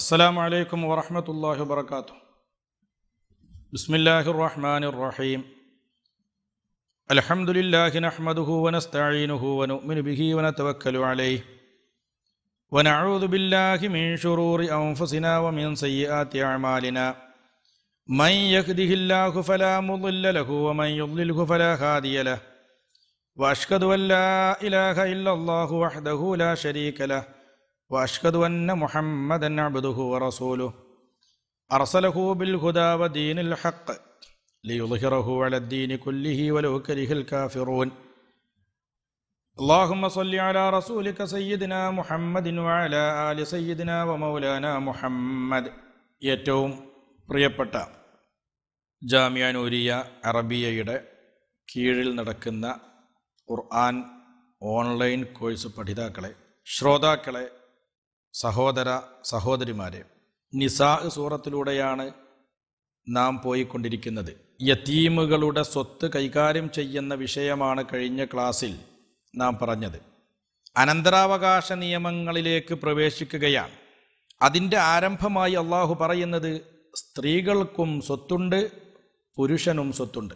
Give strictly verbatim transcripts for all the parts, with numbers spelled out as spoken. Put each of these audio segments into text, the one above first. السلام عليكم ورحمة الله وبركاته بسم الله الرحمن الرحيم الحمد لله نحمده ونستعينه ونؤمن به ونتوكل عليه ونعوذ بالله من شرور أنفسنا ومن سيئات أعمالنا من يهده الله فلا مضل له ومن يضلله فلا هادي له وأشهد أن لا إله إلا الله وحده لا شريك له وأشهد أن محمدًا عبده ورسوله أرسله بالهدى ودين الحق ليظهره على الدين كله ولو كره الكافرون اللهم صل على رسولك سيدنا محمد وعلى آل سيدنا ومولانا محمد ഏറ്റവും പ്രിയപ്പെട്ട ജാമിയ നൂരിയ അറബിയയുടെ കീഴിൽ നടക്കുന്ന ഖുർആൻ ഓൺലൈൻ കോഴ്സ് പഠിതാക്കളെ ശ്രോതാക്കളെ സഹോദര സഹോദരിമാരെ, നിസാഅ് സൂറത്തിലൂടെയാണ് നാം പോയിക്കൊണ്ടിരിക്കുന്നത്. യതീമുകളുടെ സ്വത്ത് കൈകാര്യം ചെയ്യുന്ന വിഷയമാണ് കഴിഞ്ഞ ക്ലാസ്സിൽ നാം പറഞ്ഞത്. അനന്തരാവകാശ നിയമങ്ങളിലേക്ക് പ്രവേശിക്കുകയാണ്. അതിൻ്റെ ആരംഭമായി അള്ളാഹു പറയുന്നത്, സ്ത്രീകൾക്കും സ്വത്തുണ്ട് പുരുഷനും സ്വത്തുണ്ട്.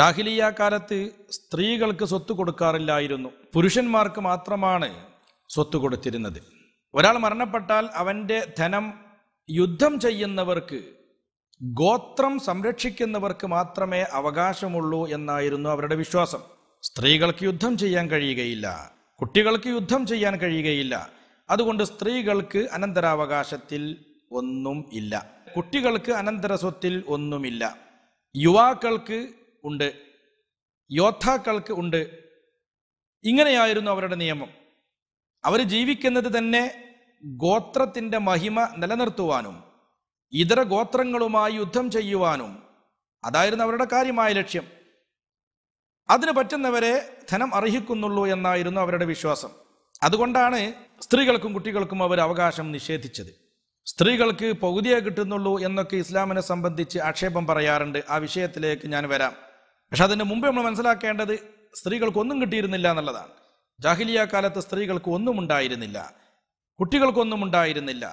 ജാഹിലിയ കാലത്ത് സ്ത്രീകൾക്ക് സ്വത്ത് കൊടുക്കാറില്ലായിരുന്നു, പുരുഷന്മാർക്ക് മാത്രമാണ് സ്വത്ത് കൊടുത്തിരുന്നത്. ഒരാൾ മരണപ്പെട്ടാൽ അവൻ്റെ ധനം യുദ്ധം ചെയ്യുന്നവർക്ക്, ഗോത്രം സംരക്ഷിക്കുന്നവർക്ക് മാത്രമേ അവകാശമുള്ളൂ എന്നായിരുന്നു അവരുടെ വിശ്വാസം. സ്ത്രീകൾക്ക് യുദ്ധം ചെയ്യാൻ കഴിയുകയില്ല, കുട്ടികൾക്ക് യുദ്ധം ചെയ്യാൻ കഴിയുകയില്ല. അതുകൊണ്ട് സ്ത്രീകൾക്ക് അനന്തരാവകാശത്തിൽ ഒന്നും ഇല്ല, കുട്ടികൾക്ക് അനന്തര സ്വത്തിൽ ഒന്നുമില്ല. യുവാക്കൾക്ക് ഉണ്ട്, യോദ്ധാക്കൾക്ക് ഉണ്ട്. ഇങ്ങനെയായിരുന്നു അവരുടെ നിയമം. അവർ ജീവിക്കുന്നത് തന്നെ ഗോത്രത്തിൻ്റെ മഹിമ നിലനിർത്തുവാനും ഇതര ഗോത്രങ്ങളുമായി യുദ്ധം ചെയ്യുവാനും അതായിരുന്നു അവരുടെ കാര്യമായ ലക്ഷ്യം. അതിന് പറ്റുന്നവരെ ധനം അർഹിക്കുന്നുള്ളൂ എന്നായിരുന്നു അവരുടെ വിശ്വാസം. അതുകൊണ്ടാണ് സ്ത്രീകൾക്കും കുട്ടികൾക്കും അവർ അവകാശം നിഷേധിച്ചത്. സ്ത്രീകൾക്ക് പകുതിയെ കിട്ടുന്നുള്ളൂ എന്നൊക്കെ ഇസ്ലാമിനെ സംബന്ധിച്ച് ആക്ഷേപം പറയാറുണ്ട്. ആ വിഷയത്തിലേക്ക് ഞാൻ വരാം. പക്ഷെ അതിന് മുമ്പ് നമ്മൾ മനസ്സിലാക്കേണ്ടത് സ്ത്രീകൾക്കൊന്നും കിട്ടിയിരുന്നില്ല എന്നുള്ളതാണ്. ജാഹിലിയ കാലത്ത് സ്ത്രീകൾക്ക് ഒന്നും ഉണ്ടായിരുന്നില്ല, കുട്ടികൾക്കൊന്നും ഉണ്ടായിരുന്നില്ല.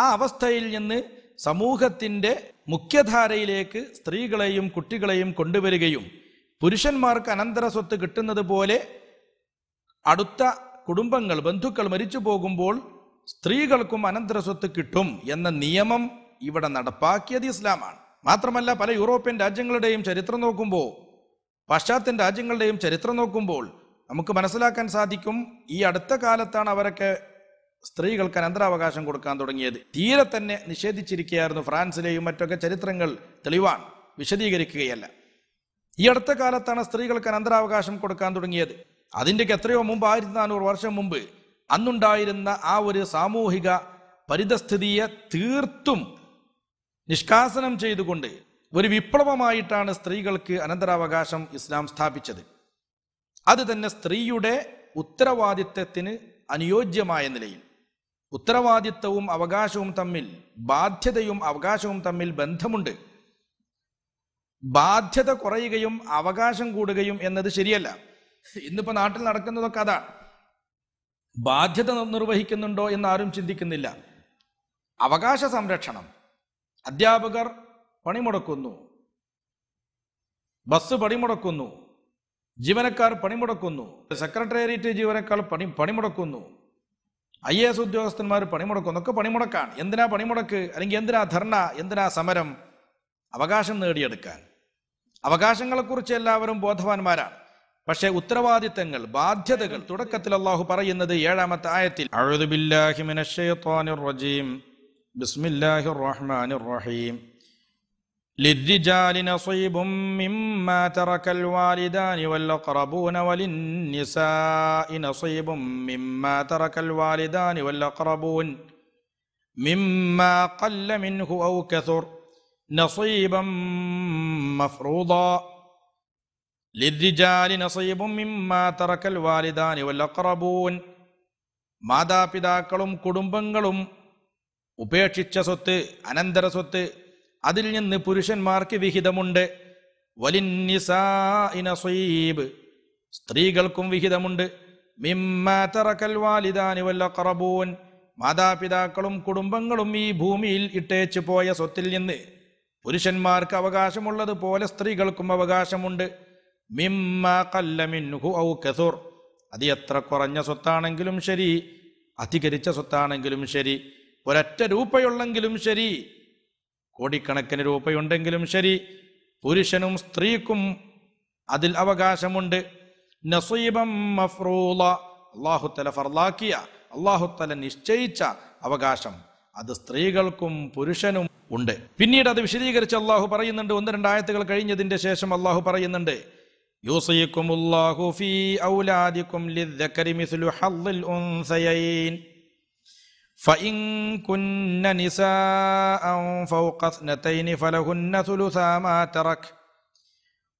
ആ അവസ്ഥയിൽ നിന്ന് സമൂഹത്തിൻ്റെ മുഖ്യധാരയിലേക്ക് സ്ത്രീകളെയും കുട്ടികളെയും കൊണ്ടുവരികയും പുരുഷന്മാർക്ക് അനന്തര സ്വത്ത് കിട്ടുന്നത് പോലെ അടുത്ത കുടുംബങ്ങൾ, ബന്ധുക്കൾ മരിച്ചു പോകുമ്പോൾ സ്ത്രീകൾക്കും അനന്തര സ്വത്ത് കിട്ടും എന്ന നിയമം ഇവിടെ നടപ്പാക്കിയത് ഇസ്ലാമാണ്. മാത്രമല്ല, പല യൂറോപ്യൻ രാജ്യങ്ങളുടെയും ചരിത്രം നോക്കുമ്പോൾ, പാശ്ചാത്യൻ രാജ്യങ്ങളുടെയും ചരിത്രം നോക്കുമ്പോൾ നമുക്ക് മനസ്സിലാക്കാൻ സാധിക്കും, ഈ അടുത്ത കാലത്താണ് അവരൊക്കെ സ്ത്രീകൾക്ക് അനന്തരാവകാശം കൊടുക്കാൻ തുടങ്ങിയത്. തീരെ തന്നെ നിഷേധിച്ചിരിക്കുകയായിരുന്നു. ഫ്രാൻസിലെയും മറ്റൊക്കെ ചരിത്രങ്ങൾ തെളിവാണ്, വിശദീകരിക്കുകയല്ല. ഈ അടുത്ത കാലത്താണ് സ്ത്രീകൾക്ക് അനന്തരാവകാശം കൊടുക്കാൻ തുടങ്ങിയത്. അതിൻ്റെയൊക്കെ എത്രയോ മുമ്പ്, ആയിരത്തി നാനൂറ് വർഷം മുമ്പ് അന്നുണ്ടായിരുന്ന ആ ഒരു സാമൂഹിക പരിതസ്ഥിതിയെ തീർത്തും നിഷ്കാസനം ചെയ്തുകൊണ്ട് ഒരു വിപ്ലവമായിട്ടാണ് സ്ത്രീകൾക്ക് അനന്തരാവകാശം ഇസ്ലാം സ്ഥാപിച്ചത്. അത് തന്നെ സ്ത്രീയുടെ ഉത്തരവാദിത്വത്തിന് അനുയോജ്യമായ നിലയിൽ. ഉത്തരവാദിത്വവും അവകാശവും തമ്മിൽ, ബാധ്യതയും അവകാശവും തമ്മിൽ ബന്ധമുണ്ട്. ബാധ്യത കുറയുകയും അവകാശം കൂടുകയും എന്നത് ശരിയല്ല. ഇന്നിപ്പോൾ നാട്ടിൽ നടക്കുന്നതൊക്കെ അതാണ്. ബാധ്യത നിർവഹിക്കുന്നുണ്ടോ എന്നാരും ചിന്തിക്കുന്നില്ല. അവകാശ സംരക്ഷണം, അധ്യാപകർ പണിമുടക്കുന്നു, ബസ് പണിമുടക്കുന്നു, ജീവനക്കാർ പണിമുടക്കുന്നു, സെക്രട്ടേറിയറ്റ് ജീവനക്കാർ പണി പണിമുടക്കുന്നു ഐ എ എസ് ഉദ്യോഗസ്ഥന്മാർ പണിമുടക്കുന്നു. ഒക്കെ പണിമുടക്കാണ്. എന്തിനാ പണിമുടക്ക്, അല്ലെങ്കിൽ എന്തിനാ ധർണ, എന്തിനാ സമരം? അവകാശം നേടിയെടുക്കാൻ. അവകാശങ്ങളെക്കുറിച്ച് എല്ലാവരും ബോധവാന്മാരാണ്. പക്ഷേ ഉത്തരവാദിത്തങ്ങൾ, ബാധ്യതകൾ തുടക്കത്തിൽ അള്ളാഹു പറയുന്നത് ഏഴാമത്തെ ആയത്തിൽ, അഊദു ബില്ലാഹി മിനശ് ശൈത്വാനിർ റജീം ബിസ്മില്ലാഹിർ റഹ്മാനിർ റഹീം لِلرِّجَالِ نَصِيبٌ مِّمَّا تَرَكَ الْوَالِدَانِ وَالْأَقْرَبُونَ وَلِلنِّسَاءِ نَصِيبٌ مِّمَّا تَرَكَ الْوَالِدَانِ وَالْأَقْرَبُونَ مِمَّا قَلَّ مِنْهُ أَوْ كَثُرَ نَصِيبًا مَّفْرُوضًا لِلرِّجَالِ نَصِيبٌ مِّمَّا تَرَكَ الْوَالِدَانِ وَالْأَقْرَبُونَ മാതാപിതാക്കളും കുടുംബങ്ങളും ഉപേക്ഷിച്ച സ്വത്ത്, അനന്തര സ്വത്ത്, അതിൽ നിന്ന് പുരുഷന്മാർക്ക് വിഹിതമുണ്ട്. വലിന്നിസാഇ നസീബ്, സ്ത്രീകൾക്കും വിഹിതമുണ്ട്. മിമ്മാ തറകൽ വാലിദാനി വൽ അഖറബൂൻ, മാതാപിതാക്കളും കുടുംബങ്ങളും ഈ ഭൂമിയിൽ ഇട്ടേച്ചു പോയ സ്വത്തിൽ നിന്ന് പുരുഷന്മാർക്ക് അവകാശമുള്ളതുപോലെ സ്ത്രീകൾക്കും അവകാശമുണ്ട്. മിമ്മ ഖല്ല മിൻഹു ഔ കസൂർ, അത് എത്ര കുറഞ്ഞ സ്വത്താണെങ്കിലും ശരി അധികരിച്ച സ്വത്താണെങ്കിലും ശരി ഒരൊറ്റ രൂപയുള്ളെങ്കിലും ശരി കോടിക്കണക്കിന് രൂപയുണ്ടെങ്കിലും ശരി പുരുഷനും സ്ത്രീക്കും അതിൽ അവകാശമുണ്ട്. നസീബം മഫ്റൂള, അല്ലാഹു തആല ഫർളാക്കിയ അല്ലാഹു തആല നിശ്ചയിച്ച അവകാശം അത് സ്ത്രീകൾക്കും പുരുഷനും ഉണ്ട്. പിന്നീട് അത് വിശദീകരിച്ച് അല്ലാഹു പറയുന്നുണ്ട്. ഒന്ന് രണ്ടായത്തുകൾ കഴിഞ്ഞതിന്റെ ശേഷം അല്ലാഹു പറയുന്നുണ്ട്, യൂസിയക്കുമുല്ലാഹു ഫീ ഔലാദിക്കും ലിദ്ദക്കരി മിസ്ലു ഹദ്ദിൽ ഉൻസയൈൻ ഫഇൻ കുന്ന നിസാഅൻ ഫൗഖ ഇസ്നതൈനി ഫലഹുന്ന സുലുസാ മാ തറക്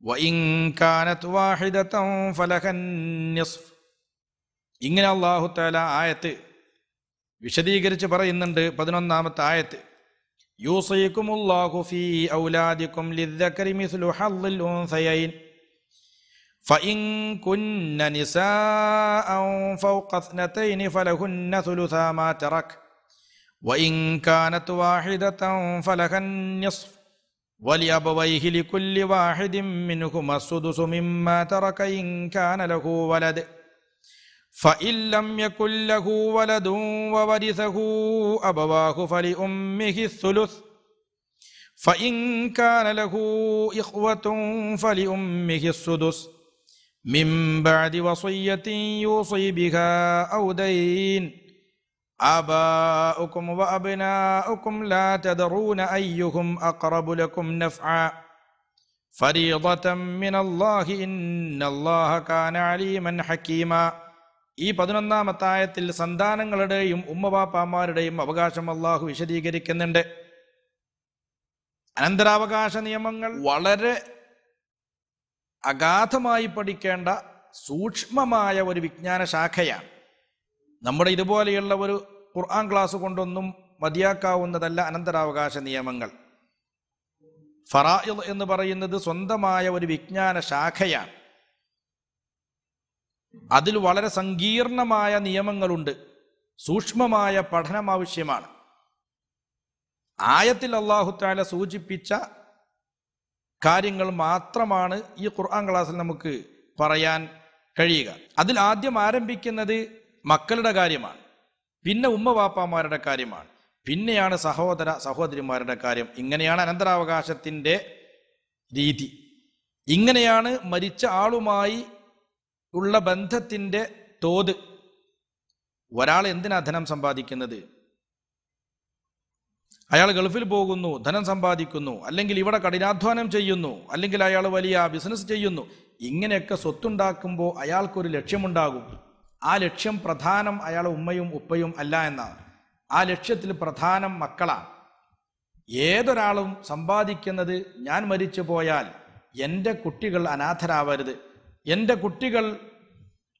വഇൻ കാനത് വാഹിദതൻ ഫലഹൻ നിസ്ഫ്. ഇങ്ങനെ അല്ലാഹു തആല ആയത്ത് വിശദീകരിച്ച് പറയുന്നുണ്ട്. പതിനൊന്നാമത്തെ ആയത്ത്, യൂസിയക്കുമുല്ലാഹു ഫീ ഔലാദിക്കും ലിദ്ദക്കരി മിസ്ലു ഹദ്ദിൽ ഉൻസയൈൻ ഫഇൻ കുന്ന നിസാഅൻ ഫൗഖ ഇസ്നതൈനി ഫലഹുന്ന സുലുസാ മാ തറക് വഇൻ കാനത് വാഹിദതൻ ഫലഹൻ നിസ്ഫ് വലിഅബവൈഹി ലികുല്ലി വാഹിദിൻ മിൻഹുമ അസ്സുദുസു മിമ്മാ തറക ഇൻ കാന ലഹു വലദ് ഫഇൻ ലം യകുൽ ലഹു വലദുൻ വവരിസഹു അബവാഹു ഫലിഉമ്മിഹി അസ്സുലുസ് ഫഇൻ കാന ലഹു ഇഖ്വതുൻ ഫലിഉമ്മിഹി അസ്സുദുസ് മിൻ ബഅദി വസിയ്യത്തിൻ യൂസി ബിഹാ ഔ ദൈൻ آباؤكم وأبناؤكم لا تدرون أيهم أقرب لكم نفعا فريضة من الله إن الله كان عليما حكيما. ഈ പതിനൊന്നാമത്തെ ആയത്തിൽ സന്താനങ്ങളുടെയും ഉമ്മവാപ്പാമാരുടെയും അവകാശം അല്ലാഹു വിശദീകരിക്കുന്നുണ്ട്. അനന്തരാവകാശ നിയമങ്ങൾ വളരെ അഗാധമായി പഠിക്കേണ്ട സൂക്ഷ്മമായ ഒരു വിജ്ഞാന ശാഖയാണ്. നമ്മുടെ ഇതുപോലെയുള്ള ഒരു ഖുർആൻ ക്ലാസ് കൊണ്ടൊന്നും മതിയാക്കാവുന്നതല്ല അനന്തരാവകാശ നിയമങ്ങൾ. ഫറാഇദ് എന്ന് പറയുന്നത് സ്വന്തമായ ഒരു വിജ്ഞാന ശാഖയാണ്. അതിൽ വളരെ സങ്കീർണമായ നിയമങ്ങളുണ്ട്. സൂക്ഷ്മമായ പഠനം ആവശ്യമാണ്. ആയത്തിൽ അല്ലാഹു തആല സൂചിപ്പിച്ച കാര്യങ്ങൾ മാത്രമാണ് ഈ ഖുർആൻ ക്ലാസ്സിൽ നമുക്ക് പറയാൻ കഴിയുക. അതിൽ ആദ്യം ആരംഭിക്കുന്നത് മക്കളുടെ കാര്യമാണ്, പിന്നെ ഉമ്മ വാപ്പാമാരുടെ കാര്യമാണ്, പിന്നെയാണ് സഹോദര സഹോദരിമാരുടെ കാര്യം. ഇങ്ങനെയാണ് അനന്തരാവകാശത്തിൻ്റെ രീതി. ഇങ്ങനെയാണ് മരിച്ച ആളുമായി ഉള്ള ബന്ധത്തിൻ്റെ തോത്. ഒരാൾ എന്തിനാ ധനം സമ്പാദിക്കുന്നത്? അയാൾ ഗൾഫിൽ പോകുന്നു, ധനം സമ്പാദിക്കുന്നു, അല്ലെങ്കിൽ ഇവിടെ കഠിനാധ്വാനം ചെയ്യുന്നു, അല്ലെങ്കിൽ അയാൾ വലിയ ബിസിനസ് ചെയ്യുന്നു. ഇങ്ങനെയൊക്കെ സ്വത്തുണ്ടാക്കുമ്പോൾ അയാൾക്കൊരു ലക്ഷ്യമുണ്ടാകും. ആ ലക്ഷ്യം പ്രധാനം അയാളെ ഉമ്മയും ഉപ്പയും അല്ല എന്നാണ്. ആ ലക്ഷ്യത്തിൽ പ്രധാനം മക്കളാണ്. ഏതൊരാളും സമ്പാദിക്കുന്നത് ഞാൻ മരിച്ചു പോയാൽ എൻ്റെ കുട്ടികൾ അനാഥരാവരുത്, എൻ്റെ കുട്ടികൾ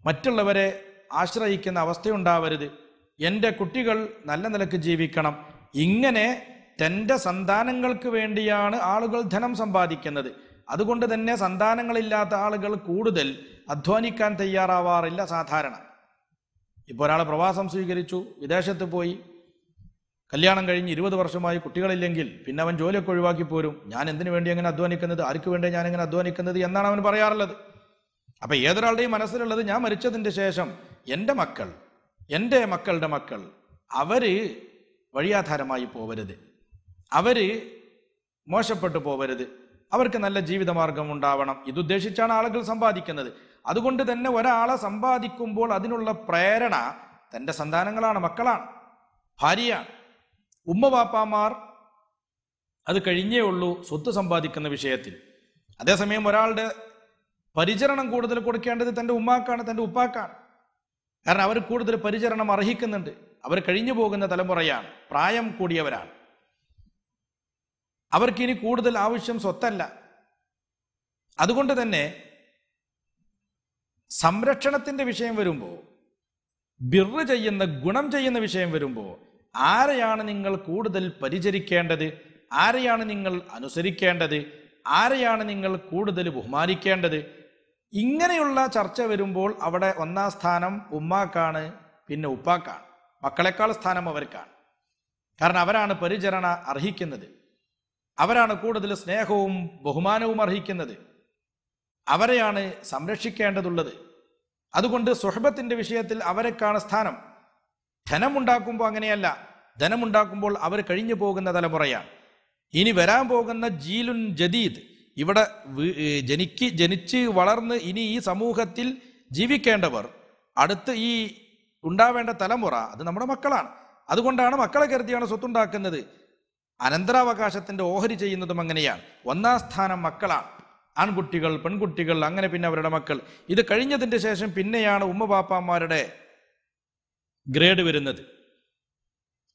മറ്റുള്ളവരെ ആശ്രയിക്കുന്ന അവസ്ഥയുണ്ടാവരുത്, എൻ്റെ കുട്ടികൾ നല്ല നിലക്ക് ജീവിക്കണം. ഇങ്ങനെ തൻ്റെ സന്താനങ്ങൾക്ക് വേണ്ടിയാണ് ആളുകൾ ധനം സമ്പാദിക്കുന്നത്. അതുകൊണ്ട് തന്നെ സന്താനങ്ങളില്ലാത്ത ആളുകൾ കൂടുതൽ അധ്വാനിക്കാൻ തയ്യാറാവാറില്ല. സാധാരണ ഇപ്പോൾ ഒരാൾ പ്രവാസം സ്വീകരിച്ചു, വിദേശത്ത് പോയി, കല്യാണം കഴിഞ്ഞ് ഇരുപത് വർഷമായി കുട്ടികളില്ലെങ്കിൽ പിന്നെ അവൻ ജോലിയൊക്കെ ഒഴിവാക്കി പോരും. ഞാൻ എന്തിനു വേണ്ടി അങ്ങനെ അധ്വാനിക്കുന്നത്, ആർക്ക് വേണ്ടി ഞാൻ അങ്ങനെ അധ്വാനിക്കുന്നത് എന്നാണ് അവൻ പറയാറുള്ളത്. അപ്പം ഏതൊരാളുടെയും മനസ്സിലുള്ളത് ഞാൻ മരിച്ചതിൻ്റെ ശേഷം എൻ്റെ മക്കൾ, എൻ്റെ മക്കളുടെ മക്കൾ, അവർ വഴിയാധാരമായി പോവരുത്, അവർ മോശപ്പെട്ടു പോവരുത്, അവർക്ക് നല്ല ജീവിതമാർഗം ഉണ്ടാവണം. ഇതുദ്ദേശിച്ചാണ് ആളുകൾ സമ്പാദിക്കുന്നത്. അതുകൊണ്ട് തന്നെ ഒരാളെ സമ്പാദിക്കുമ്പോൾ അതിനുള്ള പ്രേരണ തൻ്റെ സന്താനങ്ങളാണ്, മക്കളാണ്, ഭാര്യയാണ്, ഉമ്മവാപ്പാമാർ. അത് കഴിഞ്ഞേ ഉള്ളൂ സ്വത്ത് സമ്പാദിക്കുന്ന വിഷയത്തിൽ. അതേസമയം ഒരാളുടെ പരിചരണം കൂടുതൽ കൊടുക്കേണ്ടത് തൻ്റെ ഉമ്മാക്കാണ്, തൻ്റെ ഉപ്പാക്കാണ്. കാരണം അവർ കൂടുതൽ പരിചരണം അർഹിക്കുന്നുണ്ട്. അവർ കഴിഞ്ഞു പോകുന്ന തലമുറയാണ്, പ്രായം കൂടിയവരാണ്. അവർക്കിനി കൂടുതൽ ആവശ്യം സ്വത്തല്ല. അതുകൊണ്ട് തന്നെ സംരക്ഷണത്തിൻ്റെ വിഷയം വരുമ്പോൾ, ബിർറ് ചെയ്യുന്ന ഗുണം ചെയ്യുന്ന വിഷയം വരുമ്പോൾ, ആരെയാണ് നിങ്ങൾ കൂടുതൽ പരിചരിക്കേണ്ടത്, ആരെയാണ് നിങ്ങൾ അനുസരിക്കേണ്ടത്, ആരെയാണ് നിങ്ങൾ കൂടുതൽ ബഹുമാനിക്കേണ്ടത്, ഇങ്ങനെയുള്ള ചർച്ച വരുമ്പോൾ അവിടെ ഒന്നാം സ്ഥാനം ഉമ്മാക്കാണ്, പിന്നെ ഉപ്പാക്കാണ്, മക്കളെക്കാൾ സ്ഥാനം അവർക്കാണ്. കാരണം അവരാണ് പരിചരണ അർഹിക്കുന്നത്, അവരാണ് കൂടുതൽ സ്നേഹവും ബഹുമാനവും അർഹിക്കുന്നത്, അവരെയാണ് സംരക്ഷിക്കേണ്ടതുള്ളത്. അതുകൊണ്ട് സുഹബത്തിൻ്റെ വിഷയത്തിൽ അവരെക്കാണ് സ്ഥാനം. ധനമുണ്ടാക്കുമ്പോൾ അങ്ങനെയല്ല, ധനമുണ്ടാക്കുമ്പോൾ അവർ കഴിഞ്ഞു പോകുന്ന തലമുറയാണ്. ഇനി വരാൻ പോകുന്ന ജീലുൻ ജദീദ്, ഇവിടെ ജനിക്ക് ജനിച്ച് വളർന്ന് ഇനി ഈ സമൂഹത്തിൽ ജീവിക്കേണ്ടവർ, അടുത്ത് ഈ ഉണ്ടാവേണ്ട തലമുറ, അത് നമ്മുടെ മക്കളാണ്. അതുകൊണ്ടാണ് മക്കളെ കരുതിയാണ് സ്വത്തുണ്ടാക്കുന്നത്. അനന്തരാവകാശത്തിൻ്റെ ഓഹരി ചെയ്യുന്നതും അങ്ങനെയാണ്. ഒന്നാം സ്ഥാനം മക്കളാണ്. ആൺകുട്ടികൾ, പെൺകുട്ടികൾ, അങ്ങനെ പിന്നെ അവരുടെ മക്കൾ. ഇത് കഴിഞ്ഞതിൻ്റെ ശേഷം പിന്നെയാണ് ഉമ്മ ബാപ്പാമാരുടെ ഗ്രേഡ് വരുന്നത്.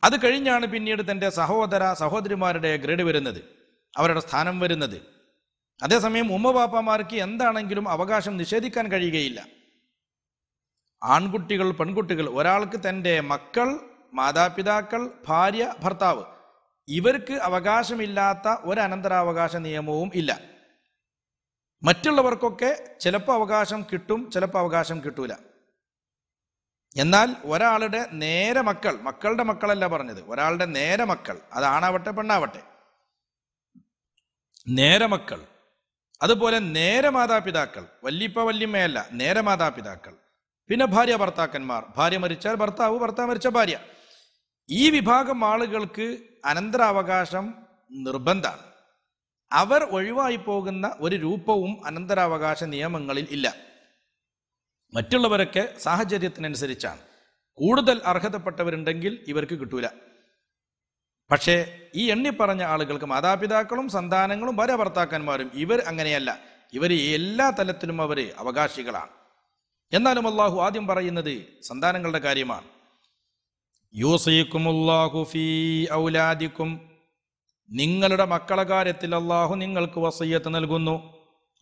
അത് കഴിഞ്ഞാണ് പിന്നീട് തൻ്റെ സഹോദര സഹോദരിമാരുടെ ഗ്രേഡ് വരുന്നത്, അവരുടെ സ്ഥാനം വരുന്നത്. അതേസമയം ഉമ്മ ബാപ്പാമാർക്ക് എന്താണെങ്കിലും അവകാശം നിഷേധിക്കാൻ കഴിയുകയില്ല. ആൺകുട്ടികൾ, പെൺകുട്ടികൾ, ഒരാൾക്ക് തൻ്റെ മക്കൾ, മാതാപിതാക്കൾ, ഭാര്യ, ഭർത്താവ്, ഇവർക്ക് അവകാശമില്ലാത്ത ഒരു അനന്തരാവകാശ നിയമവും ഇല്ല. മറ്റുള്ളവർക്കൊക്കെ ചിലപ്പോൾ അവകാശം കിട്ടും, ചിലപ്പോൾ അവകാശം കിട്ടൂല. എന്നാൽ ഒരാളുടെ നേരെ മക്കൾ, മക്കളുടെ മക്കളല്ല പറഞ്ഞത്, ഒരാളുടെ നേരെ മക്കൾ, അത് ആണാവട്ടെ പെണ്ണാവട്ടെ, നേരെ മക്കൾ, അതുപോലെ നേരെ മാതാപിതാക്കൾ, വല്ലിപ്പ വല്ലിമ്മയല്ല, നേരെ മാതാപിതാക്കൾ, പിന്നെ ഭാര്യ ഭർത്താക്കന്മാർ, ഭാര്യ മരിച്ചാൽ ഭർത്താവ്, ഭർത്താവ് മരിച്ച ഭാര്യ. ഈ വിഭാഗം ആളുകൾക്ക് അനന്തരാവകാശം നിർബന്ധമാണ്. അവർ ഒഴിവായി പോകുന്ന ഒരു രൂപവും അനന്തരാവകാശ നിയമങ്ങളിൽ ഇല്ല. മറ്റുള്ളവരൊക്കെ സാഹചര്യത്തിനനുസരിച്ചാണ്. കൂടുതൽ അർഹതപ്പെട്ടവരുണ്ടെങ്കിൽ ഇവർക്ക് കിട്ടൂല. പക്ഷേ ഈ എണ്ണിപ്പറഞ്ഞ ആളുകൾക്ക്, മാതാപിതാക്കളും സന്താനങ്ങളും ഭാര്യ ഭർത്താക്കന്മാരും, ഇവർ അങ്ങനെയല്ല. ഇവർ എല്ലാ തലത്തിലും അവർ അവകാശികളാണ്. എന്നാലും അള്ളാഹു ആദ്യം പറയുന്നത് സന്താനങ്ങളുടെ കാര്യമാണ്. യൂസീകുമുല്ലാഹു ഫീ ഔലാദിക്കും, നിങ്ങളുടെ മക്കളെ കാര്യത്തിൽ അള്ളാഹു നിങ്ങൾക്ക് വസയ്യത്ത് നൽകുന്നു,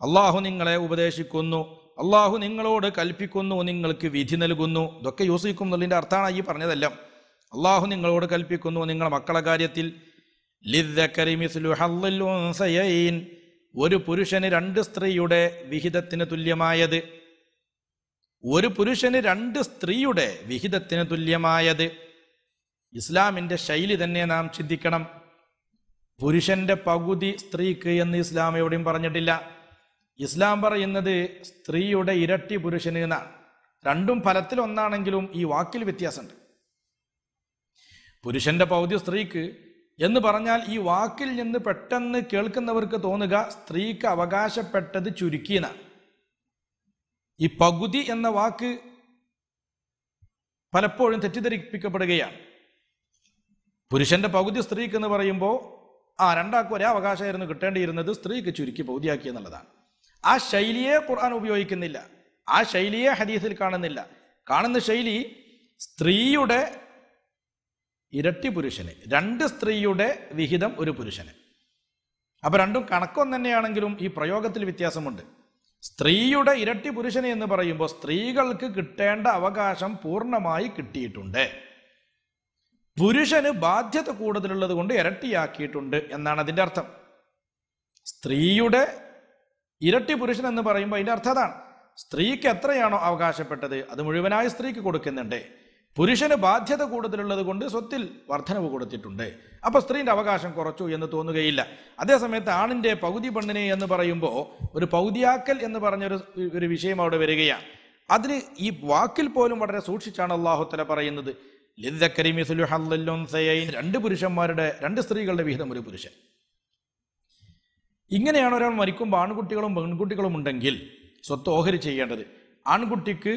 അള്ളാഹു നിങ്ങളെ ഉപദേശിക്കുന്നു, അള്ളാഹു നിങ്ങളോട് കൽപ്പിക്കുന്നു, നിങ്ങൾക്ക് വിധി നൽകുന്നു. ഇതൊക്കെ യൂസീക്കും എന്നുള്ളതിൻ്റെ അർത്ഥമാണ് ഈ പറഞ്ഞതെല്ലാം. അള്ളാഹു നിങ്ങളോട് കൽപ്പിക്കുന്നു നിങ്ങളുടെ മക്കളെ കാര്യത്തിൽ. ലിദ്ദക്കരി മിസ്ലു ഹദ്ദിൽ ഉൻസയൈൻ, ഒരു പുരുഷന് രണ്ട് സ്ത്രീയുടെ വിഹിതത്തിന് തുല്യമായത്, ഒരു പുരുഷന് രണ്ട് സ്ത്രീയുടെ വിഹിതത്തിന് തുല്യമായത്. ഇസ്ലാമിൻ്റെ ശൈലി തന്നെ നാം ചിന്തിക്കണം. പുരുഷന്റെ പകുതി സ്ത്രീക്ക് എന്ന് ഇസ്ലാം എവിടെയും പറഞ്ഞിട്ടില്ല. ഇസ്ലാം പറയുന്നത് സ്ത്രീയുടെ ഇരട്ടി പുരുഷന് എന്നാണ്. രണ്ടും ഫലത്തിൽ ഒന്നാണെങ്കിലും ഈ വാക്കിൽ വ്യത്യാസമുണ്ട്. പുരുഷന്റെ പകുതി സ്ത്രീക്ക് എന്ന് പറഞ്ഞാൽ ഈ വാക്കിൽ നിന്ന് പെട്ടെന്ന് കേൾക്കുന്നവർക്ക് തോന്നുക സ്ത്രീക്ക് അവകാശപ്പെട്ടത് ചുരുക്കിയെന്നാണ്. ഈ പകുതി എന്ന വാക്ക് പലപ്പോഴും തെറ്റിദ്ധരിപ്പിക്കപ്പെടുകയാണ്. പുരുഷന്റെ പകുതി സ്ത്രീക്ക് എന്ന് പറയുമ്പോൾ ആ രണ്ടാൾക്കും ഒരേ അവകാശമായിരുന്നു കിട്ടേണ്ടിയിരുന്നത്, സ്ത്രീക്ക് ചുരുക്കി പൗതിയാക്കി എന്നുള്ളതാണ്. ആ ശൈലിയെ ഖുർആൻ ഉപയോഗിക്കുന്നില്ല, ആ ശൈലിയെ ഹദീസിൽ കാണുന്നില്ല. കാണുന്ന ശൈലി സ്ത്രീയുടെ ഇരട്ടി പുരുഷന്, രണ്ട് സ്ത്രീയുടെ വിഹിതം ഒരു പുരുഷന്. അപ്പം രണ്ടും കണക്കൊന്നു തന്നെയാണെങ്കിലും ഈ പ്രയോഗത്തിൽ വ്യത്യാസമുണ്ട്. സ്ത്രീയുടെ ഇരട്ടി പുരുഷന് എന്ന് പറയുമ്പോൾ സ്ത്രീകൾക്ക് കിട്ടേണ്ട അവകാശം പൂർണ്ണമായി കിട്ടിയിട്ടുണ്ട്, പുരുഷന് ബാധ്യത കൂടുതലുള്ളത് കൊണ്ട് ഇരട്ടിയാക്കിയിട്ടുണ്ട് എന്നാണ് അതിൻ്റെ അർത്ഥം. സ്ത്രീയുടെ ഇരട്ടി പുരുഷൻ എന്ന് പറയുമ്പോൾ അതിൻ്റെ അർത്ഥം അതാണ്. സ്ത്രീക്ക് എത്രയാണോ അവകാശപ്പെട്ടത് അത് മുഴുവനായി സ്ത്രീക്ക് കൊടുക്കുന്നുണ്ട്, പുരുഷന് ബാധ്യത കൂടുതലുള്ളത് കൊണ്ട് സ്വത്തിൽ വർധനവ് കൊടുത്തിട്ടുണ്ട്. അപ്പോൾ സ്ത്രീൻ്റെ അവകാശം കുറച്ചു എന്ന് തോന്നുകയില്ല. അതേസമയത്ത് ആണിൻ്റെ പകുതി പെണ്ണിനെ എന്ന് പറയുമ്പോൾ ഒരു പൗതിയാക്കൽ എന്ന് പറഞ്ഞൊരു ഒരു വിഷയം അവിടെ വരികയാണ്. അതിന് ഈ വാക്കിൽ പോലും വളരെ സൂക്ഷിച്ചാണ് അള്ളാഹു തആല പറയുന്നത്. രണ്ട് പുരുഷന്മാരുടെ, രണ്ട് സ്ത്രീകളുടെ വിഹിതം ഒരു പുരുഷൻ. ഇങ്ങനെയാണ് ഒരാൾ മരിക്കുമ്പോൾ ആൺകുട്ടികളും പെൺകുട്ടികളും ഉണ്ടെങ്കിൽ സ്വത്ത് ഓഹരി ചെയ്യേണ്ടത്. ആൺകുട്ടിക്ക്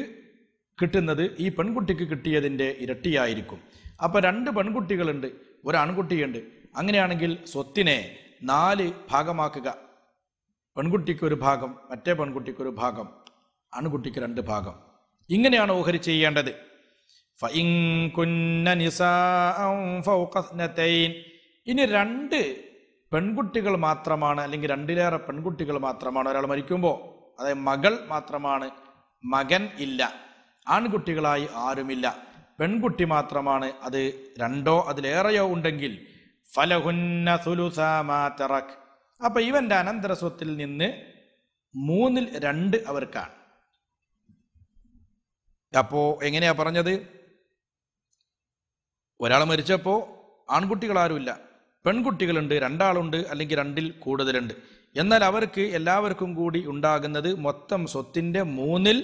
കിട്ടുന്നത് ഈ പെൺകുട്ടിക്ക് കിട്ടിയതിൻ്റെ ഇരട്ടിയായിരിക്കും. അപ്പോൾ രണ്ട് പെൺകുട്ടികളുണ്ട്, ഒരു ആൺകുട്ടിയുണ്ട്. അങ്ങനെയാണെങ്കിൽ സ്വത്തിനെ നാല് ഭാഗമാക്കുക. പെൺകുട്ടിക്കൊരു ഭാഗം, മറ്റേ പെൺകുട്ടിക്കൊരു ഭാഗം, ആൺകുട്ടിക്ക് രണ്ട് ഭാഗം. ഇങ്ങനെയാണ് ഓഹരി ചെയ്യേണ്ടത്. ഫഇൻ കുന്ന നിസാഅൻ ഫൗഖ ഇസ്നതൈൻ, ഇനി രണ്ട് പെൺകുട്ടികൾ മാത്രമാണ് അല്ലെങ്കിൽ രണ്ടിലേറെ പെൺകുട്ടികൾ മാത്രമാണ് ഒരാൾ മരിക്കുമ്പോൾ, അതായത് മകൾ മാത്രമാണ്, മകൻ ഇല്ല, ആൺകുട്ടികളായി ആരുമില്ല, പെൺകുട്ടി മാത്രമാണ്, അത് രണ്ടോ അതിലേറെയോ ഉണ്ടെങ്കിൽ ഫലഹുന്ന സുലുസാ മാ തറക്, അപ്പോൾ ഇവൻ്റെ അനന്തരസ്വത്തിൽ നിന്ന് മൂന്നിൽ രണ്ട് അവർക്കാണ്. അപ്പോൾ എങ്ങനെയാ പറഞ്ഞത്? ഒരാൾ മരിച്ചപ്പോൾ ആൺകുട്ടികൾ ആരുമില്ല, പെൺകുട്ടികളുണ്ട്, രണ്ടാളുണ്ട്, അല്ലെങ്കിൽ രണ്ടിൽ കൂടുതലുണ്ട്. എന്നാൽ അവർക്ക് എല്ലാവർക്കും കൂടി ഉണ്ടാകുന്നത് മൊത്തം സ്വത്തിൻ്റെ മൂന്നിൽ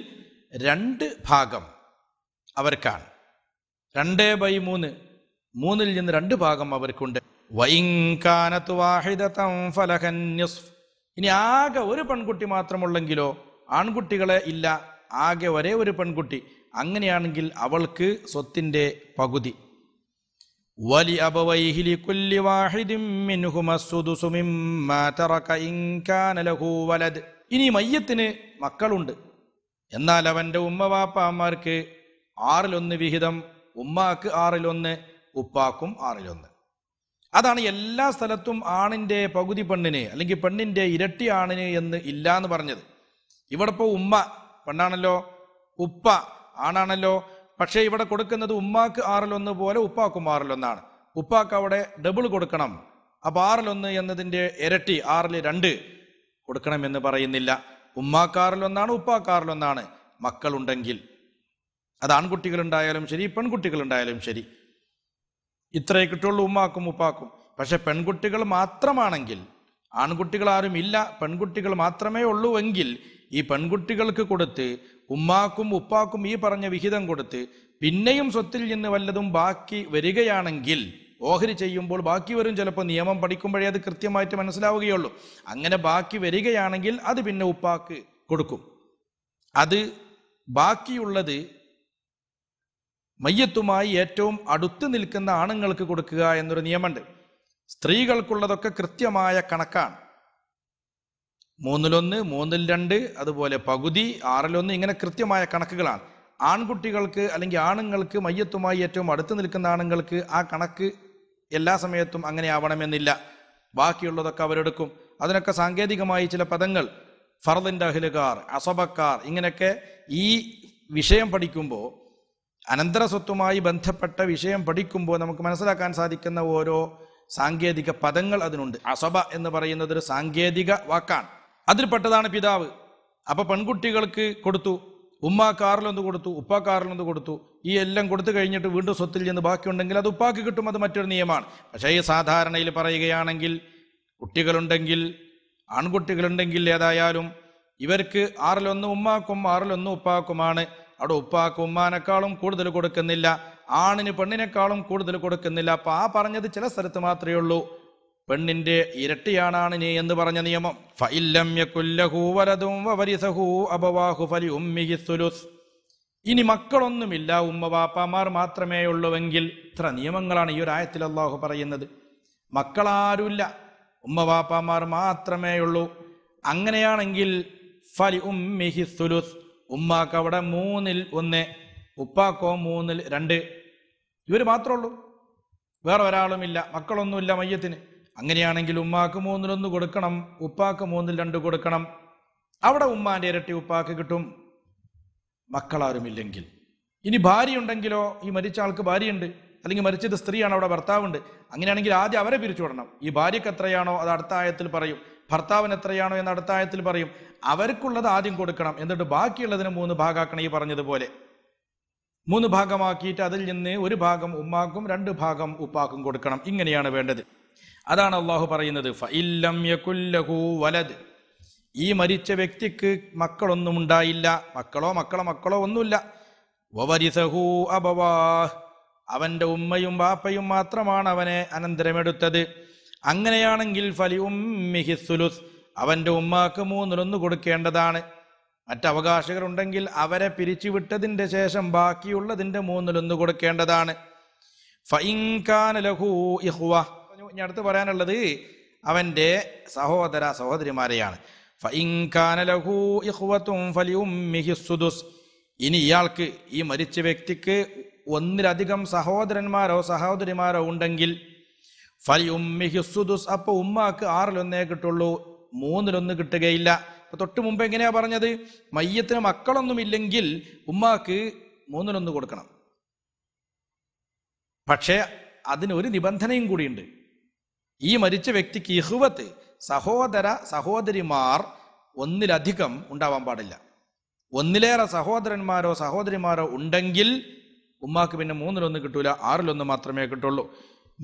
രണ്ട് ഭാഗം അവർക്കാണ്. രണ്ട് ബൈ മൂന്ന്, മൂന്നിൽ നിന്ന് രണ്ട് ഭാഗം അവർക്കുണ്ട്. വൈങ്കാനത്ത് വാഹിദതം ഫലഹൻ നിസ്ഫ്. ഇനി ആകെ ഒരു പെൺകുട്ടി മാത്രമുള്ളെങ്കിലോ, ആൺകുട്ടികളെ ഇല്ല, ആകെ ഒരേ ഒരു പെൺകുട്ടി, അങ്ങനെയാണെങ്കിൽ അവൾക്ക് സ്വത്തിൻ്റെ പകുതി. വലി അബവൈഹി ലികുല്ലി വാഹിദിൻ മിൻഹുമ സുദുസു മിമ്മാ തറക ഇൻ കാന ലഹു വലദ്. ഇനി മയ്യത്തിന് മക്കളുണ്ട്, എന്നാൽ അവൻ്റെ ഉമ്മ വാപ്പാമാർക്ക് ആറിലൊന്ന് വിഹിതം, ഉമ്മാക്ക് ആറിലൊന്ന്, ഉപ്പാക്കും ആറിലൊന്ന്. അതാണ് എല്ലാ സ്ഥലത്തും ആണിൻ്റെ പകുതി പെണ്ണിന്, അല്ലെങ്കിൽ പെണ്ണിൻ്റെ ഇരട്ടി ആണിന് എന്ന് ഇല്ല എന്ന് പറഞ്ഞത്. ഇവിടെ ഇപ്പോൾ ഉമ്മ പെണ്ണാണല്ലോ, ഉപ്പ ആണാണല്ലോ, പക്ഷേ ഇവിടെ കൊടുക്കുന്നത് ഉമ്മാക്ക് ആറിലൊന്ന് പോലെ ഉപ്പാക്കും ആറിലൊന്നാണ്. ഉപ്പാക്ക് അവിടെ ഡബിൾ കൊടുക്കണം. അപ്പോൾ ആറിലൊന്ന് എന്നതിൻ്റെ ഇരട്ടി, ആറിൽ രണ്ട് കൊടുക്കണം എന്ന് പറയുന്നില്ല. ഉമ്മാക്കാറിലൊന്നാണ്, ഉപ്പാക്കാറിലൊന്നാണ് മക്കളുണ്ടെങ്കിൽ. അത് ആൺകുട്ടികളുണ്ടായാലും ശരി പെൺകുട്ടികളുണ്ടായാലും ശരി, ഇത്രേ കിട്ടുള്ളൂ ഉമ്മാക്കും ഉപ്പാക്കും. പക്ഷെ പെൺകുട്ടികൾ മാത്രമാണെങ്കിൽ, ആൺകുട്ടികൾ ആരും ഇല്ല, പെൺകുട്ടികൾ മാത്രമേ ഉള്ളൂ എങ്കിൽ, ഈ പെൺകുട്ടികൾക്ക് കൊടുത്ത് ഉമ്മാക്കും ഉപ്പാക്കും ഈ പറഞ്ഞ വിഹിതം കൊടുത്ത് പിന്നെയും സ്വത്തിൽ നിന്ന് വല്ലതും ബാക്കി വരികയാണെങ്കിൽ, ഓഹരി ചെയ്യുമ്പോൾ ബാക്കി വരും, ചിലപ്പോൾ നിയമം പഠിക്കുമ്പോഴേ അത് കൃത്യമായിട്ട് മനസ്സിലാവുകയുള്ളൂ. അങ്ങനെ ബാക്കി വരികയാണെങ്കിൽ അത് പിന്നെ ഉപ്പാക്ക് കൊടുക്കും. അത് ബാക്കിയുള്ളത് മയ്യത്തുമായി ഏറ്റവും അടുത്ത് നിൽക്കുന്ന ആണുങ്ങൾക്ക് കൊടുക്കുക എന്നൊരു നിയമമുണ്ട്. സ്ത്രീകൾക്കുള്ളതൊക്കെ കൃത്യമായ കണക്കാണ്. മൂന്നിലൊന്ന്, മൂന്നിൽ രണ്ട്, അതുപോലെ പകുതി, ആറിലൊന്ന്, ഇങ്ങനെ കൃത്യമായ കണക്കുകളാണ്. ആൺകുട്ടികൾക്ക് അല്ലെങ്കിൽ ആണുങ്ങൾക്ക്, മയ്യത്തുമായി ഏറ്റവും അടുത്ത് നിൽക്കുന്ന ആണുങ്ങൾക്ക് ആ കണക്ക് എല്ലാ സമയത്തും അങ്ങനെ ആവണമെന്നില്ല. ബാക്കിയുള്ളതൊക്കെ അവരെടുക്കും. അതിനൊക്കെ സാങ്കേതികമായി ചില പദങ്ങൾ, ഫർദിൻ്റെ അഹ്ലുകാർ, അസബക്കാർ, ഇങ്ങനെയൊക്കെ ഈ വിഷയം പഠിക്കുമ്പോൾ, അനന്തര സ്വത്തുമായി ബന്ധപ്പെട്ട വിഷയം പഠിക്കുമ്പോൾ നമുക്ക് മനസ്സിലാക്കാൻ സാധിക്കുന്ന ഓരോ സാങ്കേതിക പദങ്ങൾ അതിനുണ്ട്. അസബ എന്ന് പറയുന്നത് ഒരു സാങ്കേതിക വാക്കാണ്. അതിൽപ്പെട്ടതാണ് പിതാവ്. അപ്പോൾ പെൺകുട്ടികൾക്ക് കൊടുത്തു, ഉമ്മാക്കാറിലൊന്ന് കൊടുത്തു, ഉപ്പാക്കാറിലൊന്ന് കൊടുത്തു. ഈ എല്ലാം കൊടുത്തു കഴിഞ്ഞിട്ട് വീണ്ടും സ്വത്തിൽ ചെന്ന് ബാക്കിയുണ്ടെങ്കിൽ അത് ഉപ്പാക്ക് കിട്ടും. അത് മറ്റൊരു നിയമമാണ്. പക്ഷേ ഈ സാധാരണയിൽ പറയുകയാണെങ്കിൽ, കുട്ടികളുണ്ടെങ്കിൽ, ആൺകുട്ടികളുണ്ടെങ്കിൽ ഏതായാലും ഇവർക്ക് ആറിലൊന്ന് ഉമ്മാക്കും ആറിലൊന്ന് ഉപ്പാക്കുമാണ്. അവിടെ ഉപ്പാക്ക് ഉമ്മാനേക്കാളും കൂടുതൽ കൊടുക്കുന്നില്ല, ആണിന് പെണ്ണിനേക്കാളും കൂടുതൽ കൊടുക്കുന്നില്ല. അപ്പം ആ പറഞ്ഞത് ചില സ്ഥലത്ത് മാത്രമേ ഉള്ളൂ, പെണ്ണിൻ്റെ ഇരട്ടിയാണ് ആണിന് എന്ന് പറഞ്ഞ നിയമം. ഇനി മക്കളൊന്നുമില്ല, ഉമ്മ വാപ്പാമാർ മാത്രമേ ഉള്ളൂവെങ്കിൽ, ഇത്ര നിയമങ്ങളാണ് ഈ ഒരു ആയത്തിൽ അള്ളാഹു പറയുന്നത്. മക്കളാരുമില്ല, ഉമ്മ വാപ്പാമാർ മാത്രമേ ഉള്ളൂ. അങ്ങനെയാണെങ്കിൽ ഫലി ഉമ്മിഹി സുലുസ്, ഉമ്മാക്ക് അവിടെ മൂന്നിൽ ഒന്ന്, ഉപ്പാക്കോ മൂന്നിൽ രണ്ട്. ഇവർ മാത്രമേ ഉള്ളൂ, വേറെ ഒരാളുമില്ല, മക്കളൊന്നുമില്ല മയ്യത്തിന്. അങ്ങനെയാണെങ്കിൽ ഉമ്മാക്ക് മൂന്നിലൊന്ന് കൊടുക്കണം, ഉപ്പാക്ക് മൂന്നിൽ രണ്ട് കൊടുക്കണം. അവിടെ ഉമ്മാൻ്റെ ഇരട്ടി ഉപ്പാക്ക് കിട്ടും, മക്കളാരുമില്ലെങ്കിൽ. ഇനി ഭാര്യയുണ്ടെങ്കിലോ, ഈ മരിച്ച ആൾക്ക് ഭാര്യയുണ്ട്, അല്ലെങ്കിൽ മരിച്ചത് സ്ത്രീയാണ്, അവിടെ ഭർത്താവുണ്ട്. അങ്ങനെയാണെങ്കിൽ ആദ്യം അവരെ പിരിച്ചുവിടണം. ഈ ഭാര്യക്ക് എത്രയാണോ അത് അടുത്ത ആയത്തിൽ പറയും, ഭർത്താവിന് എത്രയാണോ എന്ന് അടുത്ത ആയത്തിൽ പറയും. അവർക്കുള്ളത് ആദ്യം കൊടുക്കണം, എന്നിട്ട് ബാക്കിയുള്ളതിന് മൂന്ന് ഭാഗമാക്കണം. ഈ പറഞ്ഞതുപോലെ മൂന്ന് ഭാഗമാക്കിയിട്ട് അതിൽ നിന്ന് ഒരു ഭാഗം ഉമ്മാക്കും രണ്ട് ഭാഗം ഉപ്പാക്കും കൊടുക്കണം. ഇങ്ങനെയാണ് വേണ്ടത്. അതാണ് അള്ളാഹു പറയുന്നത്, ഫഇല്ലം യകുല്ലഹു വലദ്. ഈ മരിച്ച വ്യക്തിക്ക് മക്കളൊന്നും ഉണ്ടായില്ല, മക്കളോ മക്കളോ മക്കളോ ഒന്നുമില്ല. വവരിസഹു അബവാഹ്, അവൻ്റെ ഉമ്മയും ബാപ്പയും മാത്രമാണ് അവനെ അനന്തരമെടുത്തത്. അങ്ങനെയാണെങ്കിൽ ഫലി ഉമ്മിഹി സുലുസ്, അവൻ്റെ ഉമ്മാക്ക് മൂന്നിലൊന്ന് കൊടുക്കേണ്ടതാണ്. മറ്റവകാശികളുണ്ടെങ്കിൽ അവരെ പിരിച്ചുവിട്ടതിൻ്റെ ശേഷം ബാക്കിയുള്ളതിൻ്റെ മൂന്നിലൊന്ന് കൊടുക്കേണ്ടതാണ്. ഫഇൻ കാന ലഹു ഇഖ്വ, ഞാൻ അടുത്ത് പറയാനുള്ളത് അവൻ്റെ സഹോദര സഹോദരിമാരെയാണ്. ഫഇൻ കാന ലഹു ഇഖ്വതുൻ ഫലി ഉമ്മിഹി സുദുസ്. ഇനി ഇയാൾക്ക്, ഈ മരിച്ച വ്യക്തിക്ക് ഒന്നിലധികം സഹോദരന്മാരോ സഹോദരിമാരോ ഉണ്ടെങ്കിൽ ഫലി ഉമ്മിഹി സുദുസ്, അപ്പോൾ ഉമ്മാക്ക് ആറിലൊന്നേ കിട്ടുള്ളൂ, മൂന്നിലൊന്ന് കിട്ടുകയില്ല. അപ്പൊ തൊട്ട് മുമ്പ് എങ്ങനെയാ പറഞ്ഞത്, മയ്യത്തിന് മക്കളൊന്നുമില്ലെങ്കിൽ ഉമ്മാക്ക് മൂന്നിലൊന്ന് കൊടുക്കണം. പക്ഷേ അതിനൊരു നിബന്ധനയും കൂടിയുണ്ട്. ഈ മരിച്ച വ്യക്തിക്ക് ഇഹ്വത്ത്, സഹോദര സഹോദരിമാർ ഒന്നിലധികം ഉണ്ടാവാൻ പാടില്ല. ഒന്നിലേറെ സഹോദരന്മാരോ സഹോദരിമാരോ ഉണ്ടെങ്കിൽ ഉമ്മാക്ക് പിന്നെ മൂന്നിലൊന്നും കിട്ടൂല, ആറിലൊന്ന് മാത്രമേ കിട്ടുള്ളൂ.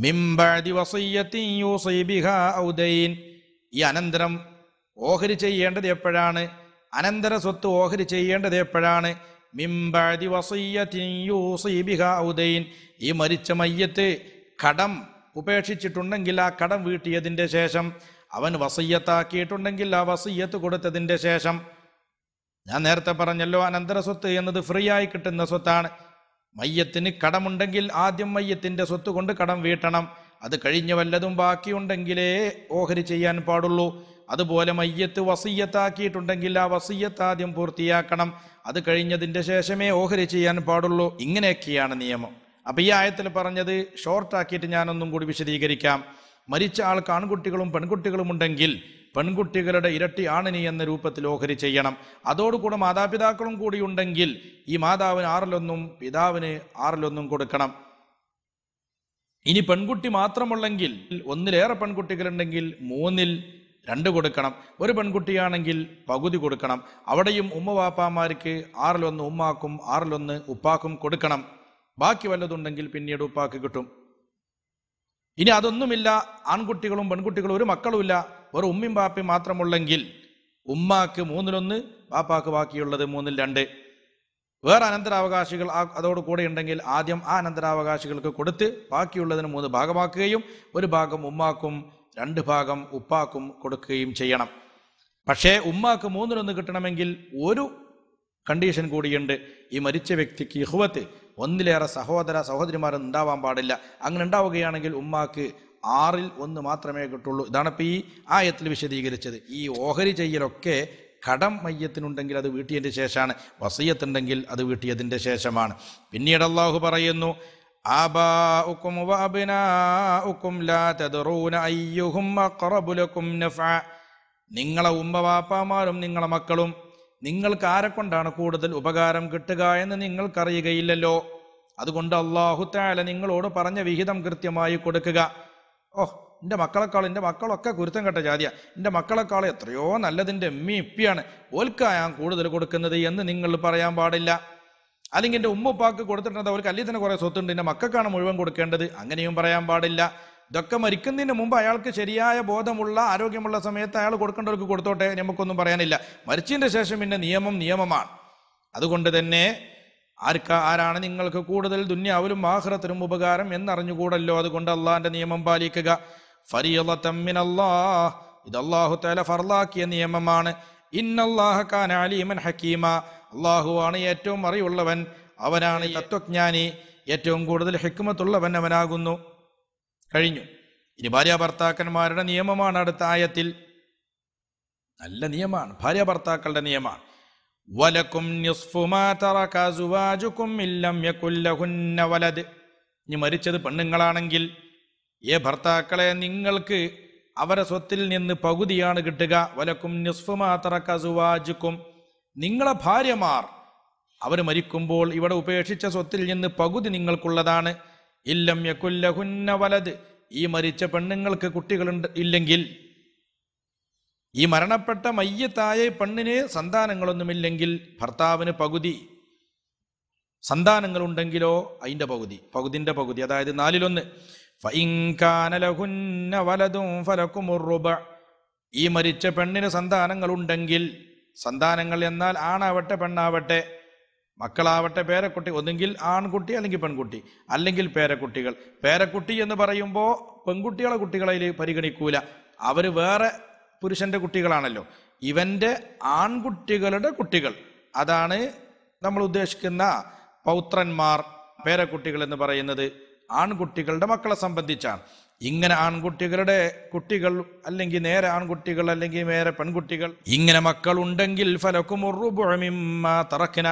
മിംബഅദി വസിയ്യത്തിൻ യൂസി ബിഹാ ഔ ദൈൻ. ഈ അനന്തരം ഓഹരി ചെയ്യേണ്ടത് എപ്പോഴാണ്? അനന്തര സ്വത്ത് ഓഹരി ചെയ്യേണ്ടത് എപ്പോഴാണ്? മിംബഅദി വസിയ്യത്തിൻ യൂസി ബിഹാ ഔ ദൈൻ. ഈ മരിച്ച മയ്യത്ത് കടം ഉപേക്ഷിച്ചിട്ടുണ്ടെങ്കിൽ ആ കടം വീട്ടിയതിൻ്റെ ശേഷം, അവൻ വസയ്യത്താക്കിയിട്ടുണ്ടെങ്കിൽ ആ വസയ്യത്ത് കൊടുത്തതിൻ്റെ ശേഷം. ഞാൻ നേരത്തെ പറഞ്ഞല്ലോ, അനന്തര സ്വത്ത് എന്നത് ഫ്രീ ആയി കിട്ടുന്ന സ്വത്താണ്. മയ്യത്തിന് കടമുണ്ടെങ്കിൽ ആദ്യം മയ്യത്തിൻ്റെ സ്വത്ത് കൊണ്ട് കടം വീട്ടണം. അത് കഴിഞ്ഞ് വല്ലതും ബാക്കിയുണ്ടെങ്കിലേ ഓഹരി ചെയ്യാൻ പാടുള്ളൂ. അതുപോലെ മയ്യത്ത് വസയ്യത്താക്കിയിട്ടുണ്ടെങ്കിൽ ആ വസയ്യത്ത് ആദ്യം പൂർത്തിയാക്കണം. അത് കഴിഞ്ഞതിൻ്റെ ശേഷമേ ഓഹരി ചെയ്യാൻ പാടുള്ളൂ. ഇങ്ങനെയൊക്കെയാണ് നിയമം. അപ്പം ഈ ആയത്തിൽ പറഞ്ഞത് ഷോർട്ടാക്കിയിട്ട് ഞാനൊന്നും കൂടി വിശദീകരിക്കാം. മരിച്ച ആൾക്ക് ആൺകുട്ടികളും പെൺകുട്ടികളും ഉണ്ടെങ്കിൽ പെൺകുട്ടികളുടെ ഇരട്ടി ആണിനി എന്ന രൂപത്തിൽ ഓഹരി ചെയ്യണം. അതോടുകൂടെ മാതാപിതാക്കളും കൂടിയുണ്ടെങ്കിൽ ഈ മാതാവിന് ആറിലൊന്നും പിതാവിന് ആറിലൊന്നും കൊടുക്കണം. ഇനി പെൺകുട്ടി മാത്രമുള്ളെങ്കിൽ, ഒന്നിലേറെ പെൺകുട്ടികളുണ്ടെങ്കിൽ മൂന്നിൽ രണ്ട് കൊടുക്കണം. ഒരു പെൺകുട്ടിയാണെങ്കിൽ പകുതി കൊടുക്കണം. അവിടെയും ഉമ്മ വാപ്പാമാർക്ക് ആറിലൊന്ന് ഉമ്മാക്കും ആറിലൊന്ന് ഉപ്പാക്കും കൊടുക്കണം. ബാക്കി വല്ലതുണ്ടെങ്കിൽ പിന്നീട് ഉപ്പാക്ക് കിട്ടും. ഇനി അതൊന്നുമില്ല, ആൺകുട്ടികളും പെൺകുട്ടികളും ഒരു മക്കളുമില്ല, വെറും ഉമ്മയും പാപ്പയും മാത്രമുള്ളെങ്കിൽ ഉമ്മാക്ക് മൂന്നിലൊന്ന്, പാപ്പാക്ക് ബാക്കിയുള്ളത് മൂന്നിൽ രണ്ട്. വേറെ അനന്തരാവകാശികൾ ആ അതോടുകൂടെ ഉണ്ടെങ്കിൽ ആദ്യം ആ അനന്തരാവകാശികൾക്ക് കൊടുത്ത് ബാക്കിയുള്ളതിന് മൂന്ന് ഭാഗമാക്കുകയും ഒരു ഭാഗം ഉമ്മാക്കും രണ്ട് ഭാഗം ഉപ്പാക്കും കൊടുക്കുകയും ചെയ്യണം. പക്ഷേ ഉമ്മാക്ക് മൂന്നിലൊന്ന് കിട്ടണമെങ്കിൽ ഒരു കണ്ടീഷൻ കൂടിയുണ്ട്. ഈ മരിച്ച വ്യക്തിക്ക് ഇഖ്വത്ത്, ഒന്നിലേറെ സഹോദര സഹോദരിമാരൊന്നും ഉണ്ടാവാൻ പാടില്ല. അങ്ങനെ ഉണ്ടാവുകയാണെങ്കിൽ ഉമ്മാക്ക് ആറിൽ ഒന്ന് മാത്രമേ കിട്ടുള്ളൂ. ഇതാണ് ഇപ്പോൾ ഈ ആയത്തിൽ വിശദീകരിച്ചത്. ഈ ഓഹരി ചെയ്യലൊക്കെ കടം മയ്യത്തിനുണ്ടെങ്കിൽ അത് വീട്ടിയതിൻ്റെ ശേഷമാണ്, വസിയത്തുണ്ടെങ്കിൽ അത് വീട്ടിയതിൻ്റെ ശേഷമാണ്. പിന്നീട് അള്ളാഹു പറയുന്നു, ആബാഉക്കും വഅബ്നാഉക്കും ലാ തദ്റൂന അയ്യുഹും അഖ്റബു ലക്കും നഫഅ. നിങ്ങളെ ഉമ്മ വാപ്പാമാരും നിങ്ങളെ മക്കളും നിങ്ങൾക്ക് ആരെക്കൊണ്ടാണ് കൂടുതൽ ഉപകാരം കിട്ടുക എന്ന് നിങ്ങൾക്കറിയുകയില്ലല്ലോ. അതുകൊണ്ട് അള്ളാഹു തആല നിങ്ങളോട് പറഞ്ഞ വിഹിതം കൃത്യമായി കൊടുക്കുക. ഓഹ്, എൻ്റെ മക്കളെക്കാൾ എൻ്റെ മക്കളൊക്കെ കുരുത്തം കെട്ട ജാതിയ, എൻ്റെ മക്കളെക്കാൾ എത്രയോ നല്ലതിൻ്റെ ഉമ്മി ഇപ്പിയാണ്, ഓൽക്കായാൻ കൂടുതൽ കൊടുക്കുന്നത് എന്ന് നിങ്ങൾ പറയാൻ പാടില്ല. അല്ലെങ്കിൽ എൻ്റെ ഉമ്മ ഉപ്പാക്ക് കൊടുത്തിട്ടുണ്ട്, അവർക്ക് അല്ലെങ്കിൽ തന്നെ കുറേ സ്വത്തുണ്ട്, എൻ്റെ മക്കൾക്കാണ് മുഴുവൻ കൊടുക്കേണ്ടത്, അങ്ങനെയും പറയാൻ പാടില്ല. ഇതൊക്കെ മരിക്കുന്നതിന് മുമ്പ് അയാൾക്ക് ശരിയായ ബോധമുള്ള ആരോഗ്യമുള്ള സമയത്ത് അയാൾ കൊടുക്കേണ്ടവർക്ക് കൊടുത്തോട്ടെ, നമുക്കൊന്നും പറയാനില്ല. മരിച്ചതിൻ്റെ ശേഷം പിന്നെ നിയമം നിയമമാണ്. അതുകൊണ്ട് തന്നെ ആർക്ക ആരാണ് നിങ്ങൾക്ക് കൂടുതൽ ദുന്യാവിലും ആഖിറത്തിലും ഉപകാരം എന്നറിഞ്ഞുകൂടല്ലോ. അതുകൊണ്ട് അള്ളാഹിൻ്റെ നിയമം പാലിക്കുക. ഫരീളതൻ മിനല്ലാഹ്, ഇത് അള്ളാഹു തആല ഫർളാക്കിയ നിയമമാണ്. ഇന്നല്ലാഹ കാന അലീമൻ ഹക്കീമ, അള്ളാഹുവാണ് ഏറ്റവും അറിവുള്ളവൻ, അവനാണ് തത്വജ്ഞാനി, ഏറ്റവും കൂടുതൽ ഹിക്മത്തുള്ളവൻ അവനാകുന്നു. കഴിഞ്ഞു. ഇനി ഭാര്യ ഭർത്താക്കന്മാരുടെ നിയമമാണ് അടുത്ത ആയത്തിൽ. നല്ല നിയമമാണ് ഭാര്യ ഭർത്താക്കളുടെ നിയമമാണ്. വലക്കും നിസ്ഫു മാ തറക അസ്വാജുകും ഇല്ലം യകുൽ ലഹുന്ന വലദ്. ഇനി മരിച്ചത് പെണ്ണുങ്ങളാണെങ്കിൽ, ഏ ഭർത്താക്കളെ, നിങ്ങൾക്ക് അവരെ സ്വത്തിൽ നിന്ന് പകുതിയാണ് കിട്ടുക. വലക്കും നിസ്ഫു മാ തറക അസ്വാജുകും, നിങ്ങളെ ഭാര്യമാർ അവർ മരിക്കുമ്പോൾ ഇവിടെ ഉപേക്ഷിച്ച സ്വത്തിൽ നിന്ന് പകുതി നിങ്ങൾക്കുള്ളതാണ്. ഇല്ലം യകുൽ ലഹുന്ന വലദ്, ഈ മരിച്ച പെണ്ണുങ്ങൾക്ക് കുട്ടികളുണ്ട് ഇല്ലെങ്കിൽ, ഈ മരണപ്പെട്ട മയ്യത്തായ പെണ്ണിന് സന്താനങ്ങളൊന്നുമില്ലെങ്കിൽ ഭർത്താവിന് പകുതി, സന്താനങ്ങളുണ്ടെങ്കിലോ അതിൻ്റെ പകുതി, പകുതിൻ്റെ പകുതി, അതായത് നാലിലൊന്ന്. ഫഇൻ കാന ലഹുന്ന വലദുൻ ഫലകുമുർ റുബ, ഈ മരിച്ച പെണ്ണിന് സന്താനങ്ങളുണ്ടെങ്കിൽ, സന്താനങ്ങൾ എന്നാൽ ആണാവട്ടെ പെണ്ണാവട്ടെ മക്കളാവട്ടെ പേരക്കുട്ടി, ഒന്നെങ്കിൽ ആൺകുട്ടി അല്ലെങ്കിൽ പെൺകുട്ടി അല്ലെങ്കിൽ പേരക്കുട്ടികൾ. പേരക്കുട്ടി എന്ന് പറയുമ്പോൾ പെൺകുട്ടികളെ കുട്ടികളതിൽ പരിഗണിക്കൂല, അവർ വേറെ പുരുഷൻ്റെ കുട്ടികളാണല്ലോ. ഇവൻ്റെ ആൺകുട്ടികളുടെ കുട്ടികൾ, അതാണ് നമ്മൾ ഉദ്ദേശിക്കുന്ന പൗത്രന്മാർ. പേരക്കുട്ടികൾ എന്ന് പറയുന്നത് ആൺകുട്ടികളുടെ മക്കളെ സംബന്ധിച്ചാണ്. ഇങ്ങനെ ആൺകുട്ടികളുടെ കുട്ടികൾ അല്ലെങ്കിൽ നേരെ ആൺകുട്ടികൾ അല്ലെങ്കിൽ നേരെ പെൺകുട്ടികൾ, ഇങ്ങനെ മക്കൾ ഉണ്ടെങ്കിൽ ഫലകുമുർ റുബു മിമ്മാ തറക്ന,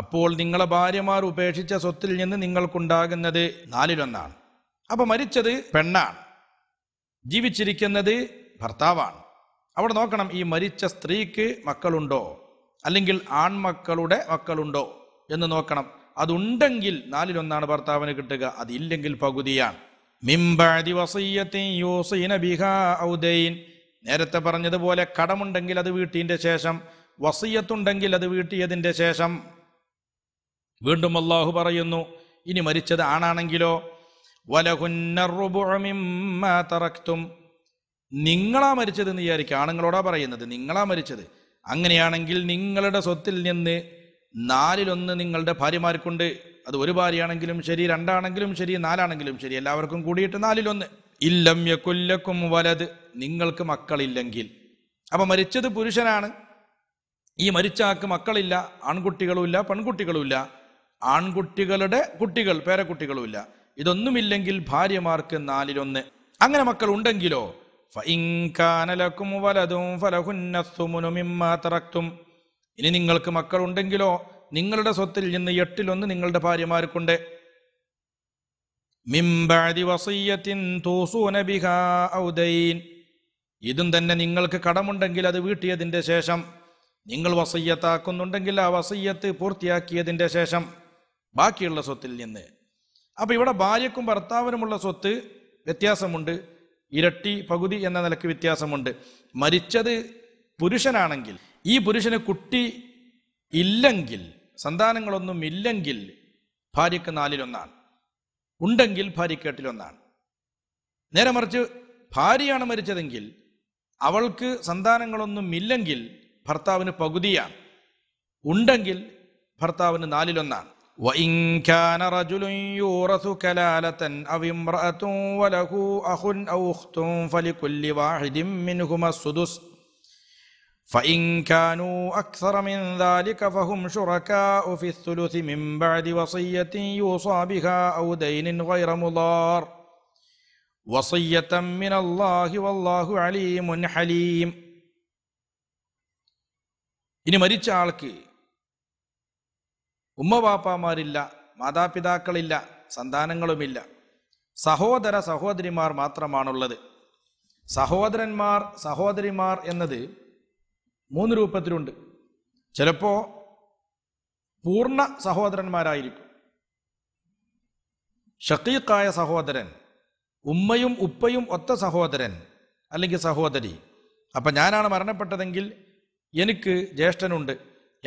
അപ്പോൾ നിങ്ങളെ ഭാര്യമാർ ഉപേക്ഷിച്ച സ്വത്തിൽ നിന്ന് നിങ്ങൾക്കുണ്ടാകുന്നത് നാലിലൊന്നാണ്. അപ്പം മരിച്ചത് പെണ്ണാണ്, ജീവിച്ചിരിക്കുന്നത് ഭർത്താവാണ്. അവിടെ നോക്കണം, ഈ മരിച്ച സ്ത്രീക്ക് മക്കളുണ്ടോ അല്ലെങ്കിൽ ആൺമക്കളുടെ മക്കളുണ്ടോ എന്ന് നോക്കണം. അതുണ്ടെങ്കിൽ നാലിലൊന്നാണ് ഭർത്താവിന് കിട്ടുക, അതില്ലെങ്കിൽ പകുതിയാണ്. മിംബഅദി വസിയ്യത്തിൻ യൂസീന ബിഹാ ഔ ദൈൻ, നേരത്തെ പറഞ്ഞതുപോലെ കടമുണ്ടെങ്കിൽ അത് വീട്ടിയതിൻ്റെ ശേഷം, വസിയ്യത്തുണ്ടെങ്കിൽ അത് വീട്ടിയതിൻ്റെ ശേഷം. വീണ്ടും അല്ലാഹു പറയുന്നു, ഇനി മരിച്ചത് ആണാണെങ്കിലോ വലഹുന്നറുബുഅമിമ്മാതറക്തും, നിങ്ങളാ മരിച്ചത് എന്ന് വിചാരിക്കുക. ആണുങ്ങളോടാ പറയുന്നത്, നിങ്ങളാ മരിച്ചത്. അങ്ങനെയാണെങ്കിൽ നിങ്ങളുടെ സ്വത്തിൽ നിന്ന് നാലിലൊന്ന് നിങ്ങളുടെ ഭാര്യമാർക്കുണ്ട്. അത് ഒരു ഭാര്യയാണെങ്കിലും ശരി, രണ്ടാണെങ്കിലും ശരി, നാലാണെങ്കിലും ശരി, എല്ലാവർക്കും കൂടിയിട്ട് നാലിലൊന്ന്. ഇല്ലം യകുല്ലക്കും വലത്, നിങ്ങൾക്ക് മക്കളില്ലെങ്കിൽ. അപ്പം മരിച്ചത് പുരുഷനാണ്, ഈ മരിച്ച ആൾക്ക് മക്കളില്ല, ആൺകുട്ടികളുമില്ല പെൺകുട്ടികളുമില്ല, ആൺകുട്ടികളുടെ കുട്ടികൾ പേരക്കുട്ടികളുമില്ല, ഇതൊന്നുമില്ലെങ്കിൽ ഭാര്യമാർക്ക് നാലിലൊന്ന്. അങ്ങനെ മക്കൾ ഉണ്ടെങ്കിലോ ഫഇൻകാനലക്കും വലദും ഫലഹുന്നസ്സുമുനു മിമ്മാ തറക്തും, ഇനി നിങ്ങൾക്ക് മക്കൾ ഉണ്ടെങ്കിലോ നിങ്ങളുടെ സ്വത്തിൽ നിന്ന് എട്ടിലൊന്ന് നിങ്ങളുടെ ഭാര്യമാർക്കുണ്ട്. മിൻ ബഅദി വസിയ്യത്തിൻ തൂസൂന ബിഹാ ഔ ദൈൻ, ഇതും തന്നെ നിങ്ങൾക്ക് കടമുണ്ടെങ്കിൽ അത് വീട്ടിയതിൻ്റെ ശേഷം, നിങ്ങൾ വസയ്യത്താക്കുന്നുണ്ടെങ്കിൽ ആ വസയ്യത്ത് പൂർത്തിയാക്കിയതിൻ്റെ ശേഷം ബാക്കിയുള്ള സ്വത്തിൽ നിന്ന്. അപ്പോൾ ഇവിടെ ഭാര്യക്കും ഭർത്താവിനുമുള്ള സ്വത്ത് വ്യത്യാസമുണ്ട്, ഇരട്ടി പകുതി എന്ന നിലയ്ക്ക് വ്യത്യാസമുണ്ട്. മരിച്ചത് പുരുഷനാണെങ്കിൽ ഈ പുരുഷന് കുട്ടി ഇല്ലെങ്കിൽ, സന്താനങ്ങളൊന്നും ഇല്ലെങ്കിൽ ഭാര്യയ്ക്ക് നാലിലൊന്നാണ്, ഉണ്ടെങ്കിൽ ഭാര്യയ്ക്ക് എട്ടിലൊന്നാണ്. നേരെ മറിച്ച് ഭാര്യയാണ് മരിച്ചതെങ്കിൽ അവൾക്ക് സന്താനങ്ങളൊന്നും ഇല്ലെങ്കിൽ ഭർത്താവിന് പകുതിയാണ്, ഉണ്ടെങ്കിൽ ഭർത്താവിന് നാലിലൊന്നാണ്. ഇനി മരിച്ച ആൾക്ക് ഉമ്മ ബാപ്പാമാരില്ല, മാതാപിതാക്കളില്ല, സന്താനങ്ങളുമില്ല, സഹോദര സഹോദരിമാർ മാത്രമാണുള്ളത്. സഹോദരന്മാർ സഹോദരിമാർ എന്നത് മൂന്ന് രൂപത്തിലുണ്ട്. ചിലപ്പോൾ പൂർണ്ണ സഹോദരന്മാരായിരിക്കും. ഷഖീഖായ സഹോദരൻ, ഉമ്മയും ഉപ്പയും ഒത്ത സഹോദരൻ അല്ലെങ്കിൽ സഹോദരി. അപ്പം ഞാനാണ് മരണപ്പെട്ടതെങ്കിൽ എനിക്ക് ജ്യേഷ്ഠനുണ്ട്,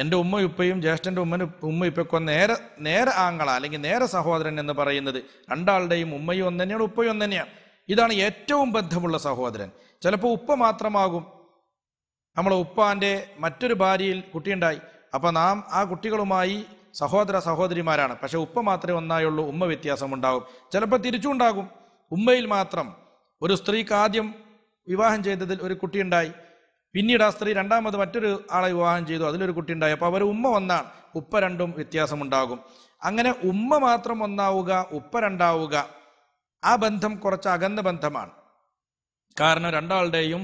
എൻ്റെ ഉമ്മയുപ്പയും ജ്യേഷ്ഠൻ്റെ ഉമ്മന് ഉമ്മയുപ്പയ്ക്കൊ നേരെ നേരെ ആങ്ങള അല്ലെങ്കിൽ നേരെ സഹോദരൻ എന്ന് പറയുന്നത്. രണ്ടാളുടെയും ഉമ്മയും ഒന്ന് തന്നെയാണ്, ഉപ്പയും ഒന്ന് തന്നെയാണ്. ഇതാണ് ഏറ്റവും ബന്ധമുള്ള സഹോദരൻ. ചിലപ്പോൾ ഉപ്പ മാത്രമാകും. നമ്മളെ ഉപ്പാൻ്റെ മറ്റൊരു ഭാര്യയിൽ കുട്ടിയുണ്ടായി, അപ്പോൾ നാം ആ കുട്ടികളുമായി സഹോദര സഹോദരിമാരാണ്. പക്ഷേ ഉപ്പ മാത്രമേ ഒന്നായുള്ളൂ, ഉമ്മ വ്യത്യാസമുണ്ടാകും. ചിലപ്പോൾ തിരിച്ചുണ്ടാകും, ഉമ്മയിൽ മാത്രം. ഒരു സ്ത്രീക്ക് ആദ്യം വിവാഹം ചെയ്തതിൽ ഒരു കുട്ടിയുണ്ടായി, പിന്നീട് ആ സ്ത്രീ രണ്ടാമത് മറ്റൊരു ആളെ വിവാഹം ചെയ്തു, അതിലൊരു കുട്ടിയുണ്ടായി. അപ്പോൾ അവർ ഉമ്മ ഒന്നാണ്, ഉപ്പ രണ്ടും വ്യത്യാസമുണ്ടാകും. അങ്ങനെ ഉമ്മ മാത്രം ഒന്നാവുക, ഉപ്പ രണ്ടാവുക, ആ ബന്ധം കുറച്ച് അകന്ന ബന്ധമാണ്. കാരണം രണ്ടാളുടെയും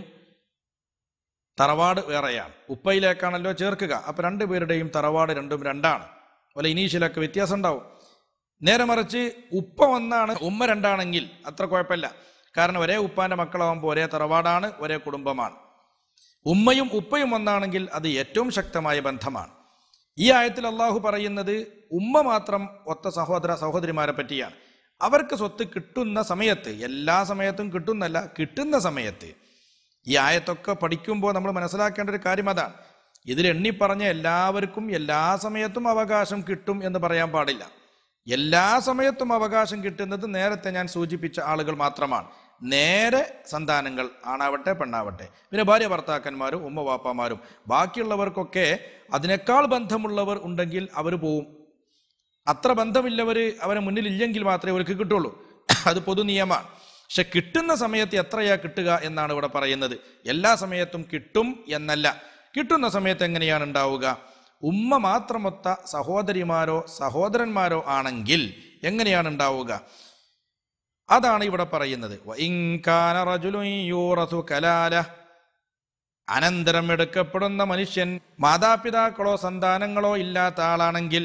തറവാട് വേറെയാണ്, ഉപ്പയിലേക്കാണല്ലോ ചേർക്കുക. അപ്പോൾ രണ്ടുപേരുടെയും തറവാട് രണ്ടും രണ്ടാണ്. അതുപോലെ ഇനീഷ്യലൊക്കെ വ്യത്യാസം ഉണ്ടാവും. നേരെ മറിച്ച് ഉപ്പ ഒന്നാണ് ഉമ്മ രണ്ടാണെങ്കിൽ അത്ര കുഴപ്പമില്ല. കാരണം ഒരേ ഉപ്പാൻ്റെ മക്കളാകുമ്പോൾ ഒരേ തറവാടാണ്, ഒരേ കുടുംബമാണ്. ഉമ്മയും ഉപ്പയും ഒന്നാണെങ്കിൽ അത് ഏറ്റവും ശക്തമായ ബന്ധമാണ്. ഈ ആയത്തിൽ അള്ളാഹു പറയുന്നത് ഉമ്മ മാത്രം ഒത്ത സഹോദര സഹോദരിമാരെ പറ്റിയാണ്. അവർക്ക് സ്വത്ത് കിട്ടുന്ന സമയത്ത്, എല്ലാ സമയത്തും കിട്ടുന്നല്ല, കിട്ടുന്ന സമയത്ത്, ഈ ആയത്തൊക്കെ പഠിക്കുമ്പോൾ നമ്മൾ മനസ്സിലാക്കേണ്ട ഒരു കാര്യം അതാണ്. ഇതിലെണ്ണി പറഞ്ഞ എല്ലാവർക്കും എല്ലാ സമയത്തും അവകാശം കിട്ടും എന്ന് പറയാൻ പാടില്ല. എല്ലാ സമയത്തും അവകാശം കിട്ടുന്നത് നേരത്തെ ഞാൻ സൂചിപ്പിച്ച ആളുകൾ മാത്രമാണ്. നേരെ സന്താനങ്ങൾ, ആണാവട്ടെ പെണ്ണാവട്ടെ, പിന്നെ ഭാര്യ ഭർത്താക്കന്മാരും ഉമ്മ വാപ്പാമാരും, ബാക്കിയുള്ളവർക്കൊക്കെ അതിനേക്കാൾ ബന്ധമുള്ളവർ ഉണ്ടെങ്കിൽ അവർ പോവും. അത്ര ബന്ധമില്ലവർ അവരെ മുന്നിലില്ലെങ്കിൽ മാത്രമേ അവർക്ക് കിട്ടുള്ളൂ. അത് പൊതു നിയമമാണ്. പക്ഷെ കിട്ടുന്ന സമയത്ത് എത്രയാ കിട്ടുക എന്നാണ് ഇവിടെ പറയുന്നത്. എല്ലാ സമയത്തും കിട്ടും എന്നല്ല, കിട്ടുന്ന സമയത്ത് എങ്ങനെയാണ് ഉണ്ടാവുക. ഉമ്മ മാത്രമൊത്ത സഹോദരിമാരോ സഹോദരന്മാരോ ആണെങ്കിൽ എങ്ങനെയാണ് ഉണ്ടാവുക, അതാണ് ഇവിടെ പറയുന്നത്. അനന്തരം എടുക്കപ്പെടുന്ന മനുഷ്യൻ മാതാപിതാക്കളോ സന്താനങ്ങളോ ഇല്ലാത്ത ആളാണെങ്കിൽ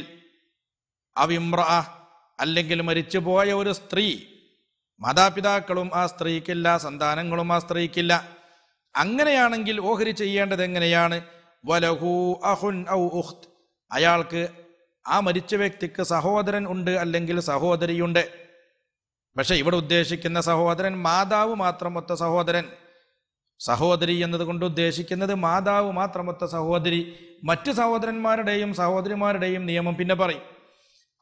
അവിമ്ര, അല്ലെങ്കിൽ മരിച്ചുപോയ ഒരു സ്ത്രീ, മാതാപിതാക്കളും ആ സ്ത്രീക്കില്ല, സന്താനങ്ങളും ആ സ്ത്രീക്കില്ല, അങ്ങനെയാണെങ്കിൽ ഓഹരി ചെയ്യേണ്ടത് എങ്ങനെയാണ്. വലഹു അഹുൻ ഔ ഉഖ്ത്, അയാൾക്ക് ആ മരിച്ച വ്യക്തിക്ക് സഹോദരൻ ഉണ്ട് അല്ലെങ്കിൽ സഹോദരിയുണ്ട്. പക്ഷെ ഇവിടെ ഉദ്ദേശിക്കുന്ന സഹോദരൻ മാതാവ് മാത്രമൊത്ത സഹോദരൻ. സഹോദരി എന്നതുകൊണ്ട് ഉദ്ദേശിക്കുന്നത് മാതാവ് മാത്രമൊത്ത സഹോദരി. മറ്റ് സഹോദരന്മാരുടെയും സഹോദരിമാരുടെയും നിയമം പിന്നെ പറയും.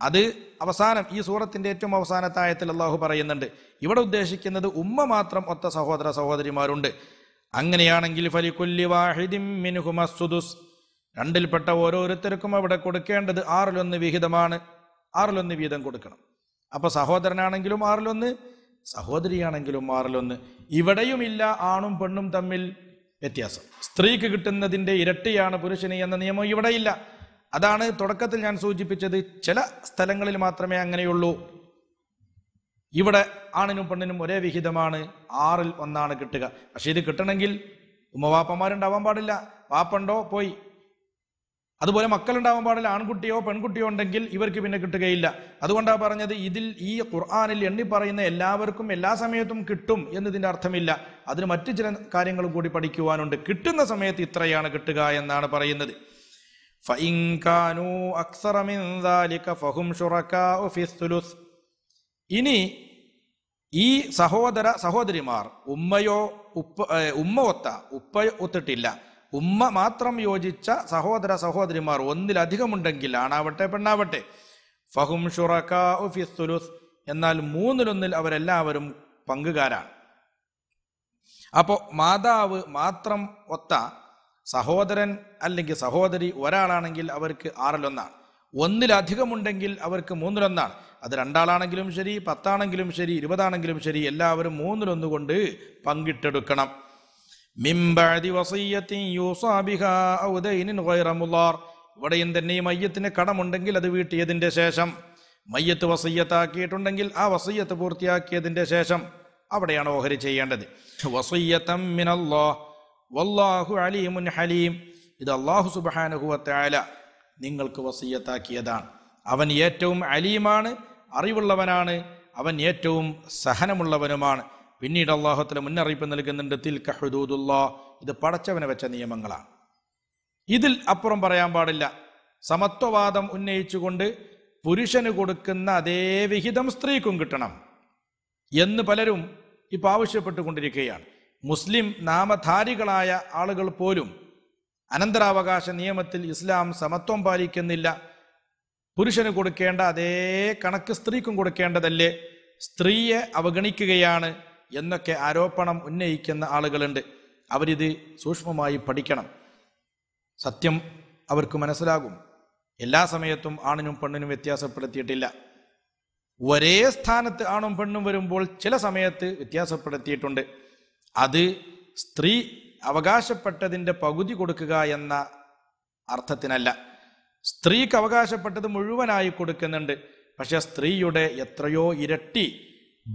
അത് അവസാനം ഈ സൂറത്തിന്റെ ഏറ്റവും അവസാനത്തെ ആയത്തിൽ അള്ളാഹു പറയുന്നുണ്ട്. ഇവിടെ ഉദ്ദേശിക്കുന്നത് ഉമ്മ മാത്രം ഒത്ത സഹോദര സഹോദരിമാരുണ്ട്. അങ്ങനെയാണെങ്കിൽ ഫലികുല്ലി വാഹിദിൻ മിൻഹുമ സുദുസ്, രണ്ടിൽപ്പെട്ട ഓരോരുത്തർക്കും അവിടെ കൊടുക്കേണ്ടത് ആറിലൊന്ന് വിഹിതമാണ്. ആറിലൊന്ന് വീതം കൊടുക്കണം. അപ്പോൾ സഹോദരനാണെങ്കിലും ആറിലൊന്ന്, സഹോദരിയാണെങ്കിലും ആറിലൊന്ന്. ഇവിടെയുമില്ല ആണും പെണ്ണും തമ്മിൽ വ്യത്യാസം. സ്ത്രീക്ക് കിട്ടുന്നതിൻ്റെ ഇരട്ടിയാണ് പുരുഷന് എന്ന നിയമം ഇവിടെയില്ല. അതാണ് തുടക്കത്തിൽ ഞാൻ സൂചിപ്പിച്ചത്. ചില സ്ഥലങ്ങളിൽ മാത്രമേ അങ്ങനെയുള്ളൂ. ഇവിടെ ആണിനും പെണ്ണിനും ഒരേ വിഹിതമാണ്, ആറിൽ ഒന്നാണ് കിട്ടുക. പക്ഷെ ഇത് കിട്ടണമെങ്കിൽ ഉമ്മവാപ്പന്മാരുണ്ടാവാൻ പാടില്ല. വാപ്പണ്ടോ പോയി. അതുപോലെ മക്കളുണ്ടാവാൻ പാടില്ല. ആൺകുട്ടിയോ പെൺകുട്ടിയോ ഉണ്ടെങ്കിൽ ഇവർക്ക് പിന്നെ കിട്ടുകയില്ല. അതുകൊണ്ടാണ് പറഞ്ഞത് ഇതിൽ ഈ ഖുർആനിൽ എണ്ണി പറയുന്ന എല്ലാവർക്കും എല്ലാ സമയത്തും കിട്ടും എന്നതിൻ്റെ അർത്ഥമില്ല. അതിന് മറ്റു ചില കാര്യങ്ങളും കൂടി പഠിക്കുവാനുണ്ട്. കിട്ടുന്ന സമയത്ത് ഇത്രയാണ് കിട്ടുക എന്നാണ് പറയുന്നത്. ഫഇൻ കാനൂ അക്സറ മിൻ ദാലിക ഫഹും ശുറകാഉ ഫി സുലുസ്. ഇനി ഈ സഹോദര സഹോദരിമാർ ഉമ്മയോ ഉപ്പ ഉമ്മ ഒത്ത ഉപ്പ ഒത്തിട്ടില്ല, ഉമ്മ മാത്രം യോജിച്ച സഹോദര സഹോദരിമാർ ഒന്നിലധികമുണ്ടെങ്കിൽ ആണാവട്ടെ പെണ്ണാവട്ടെ, ഫഹും ശുറകാഉ ഫി സുലുസ്, എന്നാൽ മൂന്നിലൊന്നിൽ അവരെല്ലാവരും പങ്കുകാരാണ്. അപ്പോൾ മാതാവ് മാത്രം ഒത്ത സഹോദരൻ അല്ലെങ്കിൽ സഹോദരി ഒരാളാണെങ്കിൽ അവർക്ക് ആറിലൊന്നാണ്. ഒന്നിലധികമുണ്ടെങ്കിൽ അവർക്ക് മൂന്നിലൊന്നാണ്. അത് രണ്ടാളാണെങ്കിലും ശരി, പത്താണെങ്കിലും ശരി, ഇരുപതാണെങ്കിലും ശരി, എല്ലാവരും മൂന്നിലൊന്നുകൊണ്ട് പങ്കിട്ടെടുക്കണം. മിംബഅദി വസിയ്യത്തിൻ യൂസാ ബിഹാ ഔ ദൈനിൻ ഗൈറ മുളാർ. ഇവിടെയും തന്നെ ഈ മയ്യത്തിന് കടമുണ്ടെങ്കിൽ അത് വീട്ടിയതിൻ്റെ ശേഷം, മയ്യത്ത് വസിയ്യത്താക്കിയിട്ടുണ്ടെങ്കിൽ ആ വസിയ്യത്ത് പൂർത്തിയാക്കിയതിൻ്റെ ശേഷം അവിടെയാണ് ഓഹരി ചെയ്യേണ്ടത്. വസിയ്യതൻ മിനല്ലാഹ് വല്ലാഹു അലീമുൻ ഹലീം. ഇത് അല്ലാഹു സുബ്ഹാനഹു വ തആല നിങ്ങൾക്ക് വസിയ്യത്താക്കിയതാണ്. അവൻ ഏറ്റവും അലീമാണ്, അറിവുള്ളവനാണ്. അവൻ ഏറ്റവും സഹനമുള്ളവനുമാണ്. പിന്നീട് അല്ലാഹു തആല മുന്നറിയിപ്പ് നൽകുന്നുണ്ട്, തിൽക ഹുദൂദുല്ലാഹ്, ഇത് പടച്ചവനെ വെച്ച നിയമങ്ങളാണ്, ഇതിൽ അപ്പുറം പറയാൻ പാടില്ല. സമത്വവാദം ഉന്നയിച്ചുകൊണ്ട് പുരുഷന് കൊടുക്കുന്ന അതേ വിഹിതം സ്ത്രീക്കും കിട്ടണം എന്ന് പലരും ഇപ്പോൾ ആവശ്യപ്പെട്ടുകൊണ്ടിരിക്കുകയാണ്. മുസ്ലിം നാമധാരികളായ ആളുകൾ പോലും അനന്തരാവകാശ നിയമത്തിൽ ഇസ്ലാം സമത്വം പാലിക്കുന്നില്ല. പുരുഷന് കൊടുക്കേണ്ട അതേ കണക്ക് സ്ത്രീക്കും കൊടുക്കേണ്ടതല്ലേ, സ്ത്രീയെ അവഗണിക്കുകയാണ് എന്നൊക്കെ ആരോപണം ഉന്നയിക്കുന്ന ആളുകളുണ്ട്. അവരിത് സൂക്ഷ്മമായി പഠിക്കണം. സത്യം അവർക്ക് മനസ്സിലാകും. എല്ലാ സമയത്തും ആണിനും പെണ്ണിനും വ്യത്യാസപ്പെടുത്തിയിട്ടില്ല. ഒരേ സ്ഥാനത്ത് ആണും പെണ്ണും വരുമ്പോൾ ചില സമയത്ത് വ്യത്യാസപ്പെടുത്തിയിട്ടുണ്ട്. അത് സ്ത്രീ അവകാശപ്പെട്ടതിൻ്റെ പകുതി കൊടുക്കുക എന്ന അർത്ഥത്തിനല്ല. സ്ത്രീക്ക് അവകാശപ്പെട്ടത് മുഴുവനായി കൊടുക്കുന്നുണ്ട്. പക്ഷേ സ്ത്രീയുടെ എത്രയോ ഇരട്ടി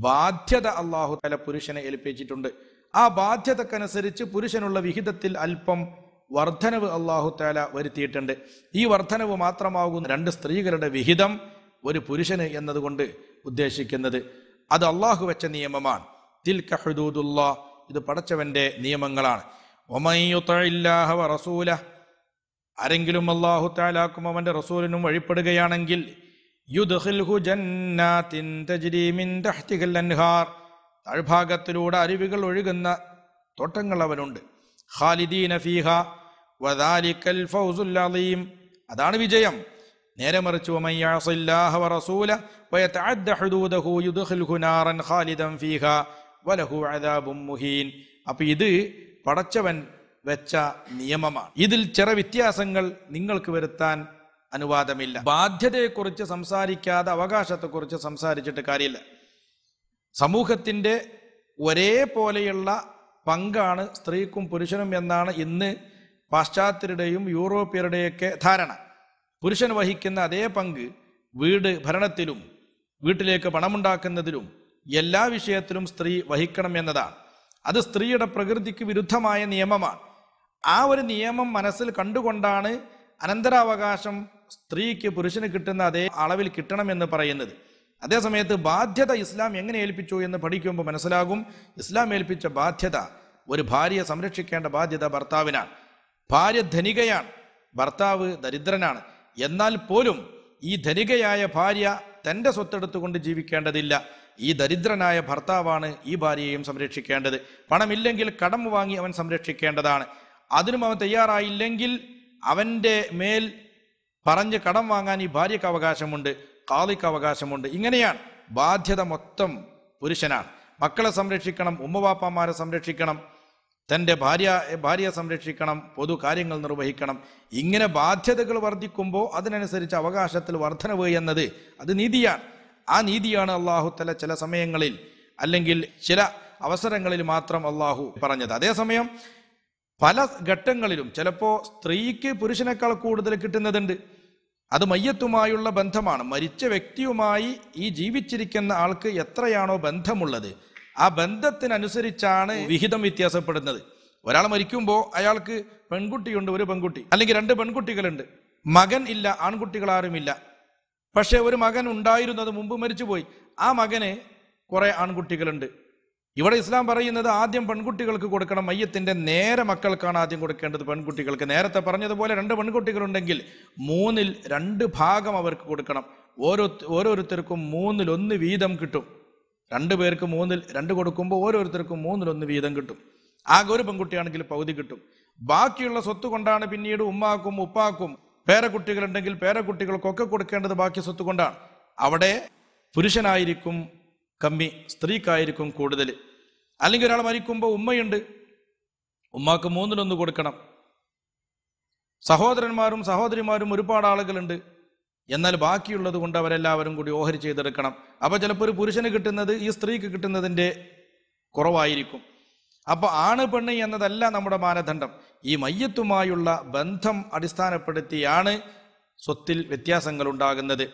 ബാധ്യത അല്ലാഹു തആല പുരുഷനെ ഏൽപ്പിച്ചിട്ടുണ്ട്. ആ ബാധ്യതക്കനുസരിച്ച് പുരുഷനുള്ള വിഹിതത്തിൽ അല്പം വർധനവ് അല്ലാഹു തആല വരുത്തിയിട്ടുണ്ട്. ഈ വർധനവ് മാത്രമാകുന്ന രണ്ട് സ്ത്രീകളുടെ വിഹിതം ഒരു പുരുഷന് എന്നതുകൊണ്ട് ഉദ്ദേശിക്കുന്നത് അത് അല്ലാഹു വെച്ച നിയമമാണ്. തിൽക ഹുദൂദുല്ലാഹ്, ഇത് പടച്ചവന്റെ നിയമങ്ങളാണ്. വമൻ യുതഇല്ലാഹ വറസൂല, ആരെങ്കിലും അല്ലാഹു തആലാക്കും അവന്റെ റസൂലിനും വഴിപ്പെടുകയാണെങ്കിൽ യുദ്ഖിൽഹു ജന്നാത്തിൻ തജ്രി മിൻ തഹ്തിഹൽ അൻഹാർ, താഴ്ഭാഗത്തിലൂടെ അരുവികൾ ഒഴുകുന്ന തോട്ടങ്ങൾ അവനുണ്ട്. ഖാലിദീന ഫീഹ വദാലികൽ ഫൗസുൽ അദീം, അതാണ് വിജയം. നേരെ മറിച്ച് വമൻ യഅസില്ലാഹ വറസൂല വയതഅദ്ദ ഹുദൂദഹു യുദ്ഖിൽഹു നാരൻ ഖാലിദൻ ഫീഹ വലഹു അദാബും മുഹീൻ. അപ്പോൾ ഇത് പടച്ചവൻ വെച്ച നിയമമാണ്. ഇതിൽ ചില വ്യത്യാസങ്ങൾ നിങ്ങൾക്ക് വരുത്താൻ അനുവാദമില്ല. ബാധ്യതയെക്കുറിച്ച് സംസാരിക്കാതെ അവകാശത്തെക്കുറിച്ച് സംസാരിച്ചിട്ട് കാര്യമില്ല. സമൂഹത്തിൻ്റെ ഒരേപോലെയുള്ള പങ്കാണ് സ്ത്രീക്കും പുരുഷനും എന്നാണ് ഇന്ന് പാശ്ചാത്യരുടെയും യൂറോപ്യരുടെയൊക്കെ ധാരണ. പുരുഷൻ വഹിക്കുന്ന അതേ പങ്ക് വീട് ഭരണത്തിലും വീട്ടിലേക്ക് പണമുണ്ടാക്കുന്നതിലും എല്ലാ വിഷയത്തിലും സ്ത്രീ വഹിക്കണം എന്നതാണ്. അത് സ്ത്രീയുടെ പ്രകൃതിക്ക് വിരുദ്ധമായ നിയമമാണ്. ആ ഒരു നിയമം മനസ്സിൽ കണ്ടുകൊണ്ടാണ് അനന്തരാവകാശം സ്ത്രീക്ക് പുരുഷന് കിട്ടുന്ന അതേ അളവിൽ കിട്ടണമെന്ന് പറയുന്നത്. അതേസമയത്ത് ബാധ്യത ഇസ്ലാം എങ്ങനെ ഏൽപ്പിച്ചു എന്ന് പഠിക്കുമ്പോൾ മനസ്സിലാകും. ഇസ്ലാം ഏൽപ്പിച്ച ബാധ്യത, ഒരു ഭാര്യയെ സംരക്ഷിക്കേണ്ട ബാധ്യത ഭർത്താവിനാണ്. ഭാര്യ ധനികയാണ്, ഭർത്താവ് ദരിദ്രനാണ്. എന്നാൽ പോലും ഈ ധനികയായ ഭാര്യ തൻ്റെ സ്വത്തെടുത്തുകൊണ്ട് ജീവിക്കേണ്ടതില്ല. ഈ ദരിദ്രനായ ഭർത്താവാണ് ഈ ഭാര്യയെയും സംരക്ഷിക്കേണ്ടത്. പണമില്ലെങ്കിൽ കടം വാങ്ങി അവൻ സംരക്ഷിക്കേണ്ടതാണ്. അതിനും അവൻ തയ്യാറായില്ലെങ്കിൽ അവൻ്റെ മേൽ പറഞ്ഞ് കടം വാങ്ങാൻ ഈ ഭാര്യയ്ക്ക് അവകാശമുണ്ട്. കാളിക്ക് അവകാശമുണ്ട്. ഇങ്ങനെയാണ് ബാധ്യത മൊത്തം പുരുഷനാണ്. മക്കളെ സംരക്ഷിക്കണം, ഉമ്മവാപ്പന്മാരെ സംരക്ഷിക്കണം, തൻ്റെ ഭാര്യ ഭാര്യയെ സംരക്ഷിക്കണം, പൊതു കാര്യങ്ങൾ നിർവഹിക്കണം. ഇങ്ങനെ ബാധ്യതകൾ വർദ്ധിക്കുമ്പോൾ അതിനനുസരിച്ച് അവകാശത്തിൽ വർധനവ് എന്നത് അത് നീതിയാണ്. ആ നീതിയാണ് അള്ളാഹു തല ചില സമയങ്ങളിൽ അല്ലെങ്കിൽ ചില അവസരങ്ങളിൽ മാത്രം അള്ളാഹു പറഞ്ഞത്. അതേസമയം പല ഘട്ടങ്ങളിലും ചിലപ്പോൾ സ്ത്രീക്ക് പുരുഷനേക്കാൾ കൂടുതൽ കിട്ടുന്നതുണ്ട്. അത് മയ്യത്തുമായുള്ള ബന്ധമാണ്. മരിച്ച വ്യക്തിയുമായി ഈ ജീവിച്ചിരിക്കുന്ന ആൾക്ക് എത്രയാണോ ബന്ധമുള്ളത് ആ ബന്ധത്തിനനുസരിച്ചാണ് വിഹിതം വ്യത്യാസപ്പെടുന്നത്. ഒരാൾ മരിക്കുമ്പോൾ അയാൾക്ക് പെൺകുട്ടിയുണ്ട്, ഒരു പെൺകുട്ടി, അല്ലെങ്കിൽ രണ്ട് പെൺകുട്ടികളുണ്ട്. മകൻ ഇല്ല, ആൺകുട്ടികളാരുമില്ല. പക്ഷെ ഒരു മകൻ ഉണ്ടായിരുന്നത് മുമ്പ് മരിച്ചുപോയി. ആ മകന് കുറെ ആൺകുട്ടികളുണ്ട്. ഇവിടെ ഇസ്ലാം പറയുന്നത് ആദ്യം പെൺകുട്ടികൾക്ക് കൊടുക്കണം. മയ്യത്തിന്റെ നേരെ മക്കൾക്കാണ് ആദ്യം കൊടുക്കേണ്ടത്, പെൺകുട്ടികൾക്ക്. നേരത്തെ പറഞ്ഞതുപോലെ രണ്ട് പെൺകുട്ടികളുണ്ടെങ്കിൽ മൂന്നിൽ രണ്ട് ഭാഗം അവർക്ക് കൊടുക്കണം. ഓരോ ഓരോരുത്തർക്കും മൂന്നിൽ ഒന്ന് വീതം കിട്ടും. രണ്ടു പേർക്ക് മൂന്നിൽ രണ്ട് കൊടുക്കുമ്പോൾ ഓരോരുത്തർക്കും മൂന്നിൽ ഒന്ന് വീതം കിട്ടും. ആകെ ഒരു പെൺകുട്ടിയാണെങ്കിൽ പകുതി കിട്ടും. ബാക്കിയുള്ള സ്വത്ത് കൊണ്ടാണ് പിന്നീട് ഉമ്മാക്കും ഉപ്പാക്കും പേരക്കുട്ടികളുണ്ടെങ്കിൽ പേരക്കുട്ടികൾക്കൊക്കെ കൊടുക്കേണ്ടത് ബാക്കി സ്വത്ത് കൊണ്ടാണ്. അവിടെ പുരുഷനായിരിക്കും കമ്മി, സ്ത്രീക്കായിരിക്കും കൂടുതൽ. അല്ലെങ്കിൽ ഒരാൾ മരിക്കുമ്പോൾ ഉമ്മയുണ്ട്, ഉമ്മാക്ക് മൂന്നിലൊന്ന് കൊടുക്കണം. സഹോദരന്മാരും സഹോദരിമാരും ഒരുപാട് ആളുകളുണ്ട്. എന്നാൽ ബാക്കിയുള്ളത് കൊണ്ട് അവരെല്ലാവരും കൂടി ഓഹരി ചെയ്തെടുക്കണം. അപ്പോൾ ചിലപ്പോൾ ഒരു പുരുഷന് കിട്ടുന്നത് ഈ സ്ത്രീക്ക് കിട്ടുന്നതിൻ്റെ കുറവായിരിക്കും. അപ്പോൾ ആണ് പെണ്ണ് എന്നതല്ല നമ്മുടെ മാനദണ്ഡം. ഈ മയ്യത്തുമായുള്ള ബന്ധം അടിസ്ഥാനപ്പെടുത്തിയാണ് സ്വത്തിൽ വ്യത്യാസങ്ങൾ ഉണ്ടാകുന്നത്.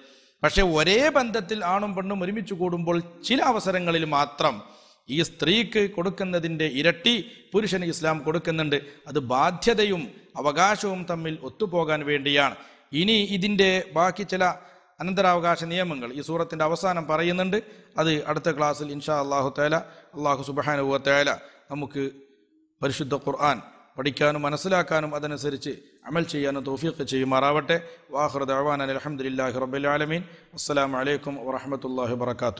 പക്ഷെ ഒരേ ബന്ധത്തിൽ ആണും പെണ്ണും ഒരുമിച്ച് കൂടുമ്പോൾ ചില അവസരങ്ങളിൽ മാത്രം ഈ സ്ത്രീക്ക് കൊടുക്കുന്നതിൻ്റെ ഇരട്ടി പുരുഷന് ഇസ്ലാം കൊടുക്കുന്നുണ്ട്. അത് ബാധ്യതയും അവകാശവും തമ്മിൽ ഒത്തുപോകാൻ വേണ്ടിയാണ്. ഇനി ഇതിൻ്റെ ബാക്കി ചില അനന്തരാവകാശ നിയമങ്ങൾ ഈ സൂറത്തിൻ്റെ അവസാനം പറയുന്നുണ്ട്. അത് അടുത്ത ക്ലാസ്സിൽ ഇൻഷാ അല്ലാഹു തആല അല്ലാഹു സുബ്ഹാനഹു വ തആല നമുക്ക് പരിശുദ്ധ ഖുർആൻ പഠിക്കാനും മനസ്സിലാക്കാനും അതനുസരിച്ച് അമൽ ചെയ്യാനും തൗഫീഖ് ചെയ്യുമാറാവട്ടെ. വആഖിറു ദഅ്വാനാ അൽഹംദുലില്ലാഹി റബ്ബിൽ ആലമീൻ. അസ്സലാമു അലൈക്കും വറഹ്മത്തുള്ളാഹി വബറകാതുഹു.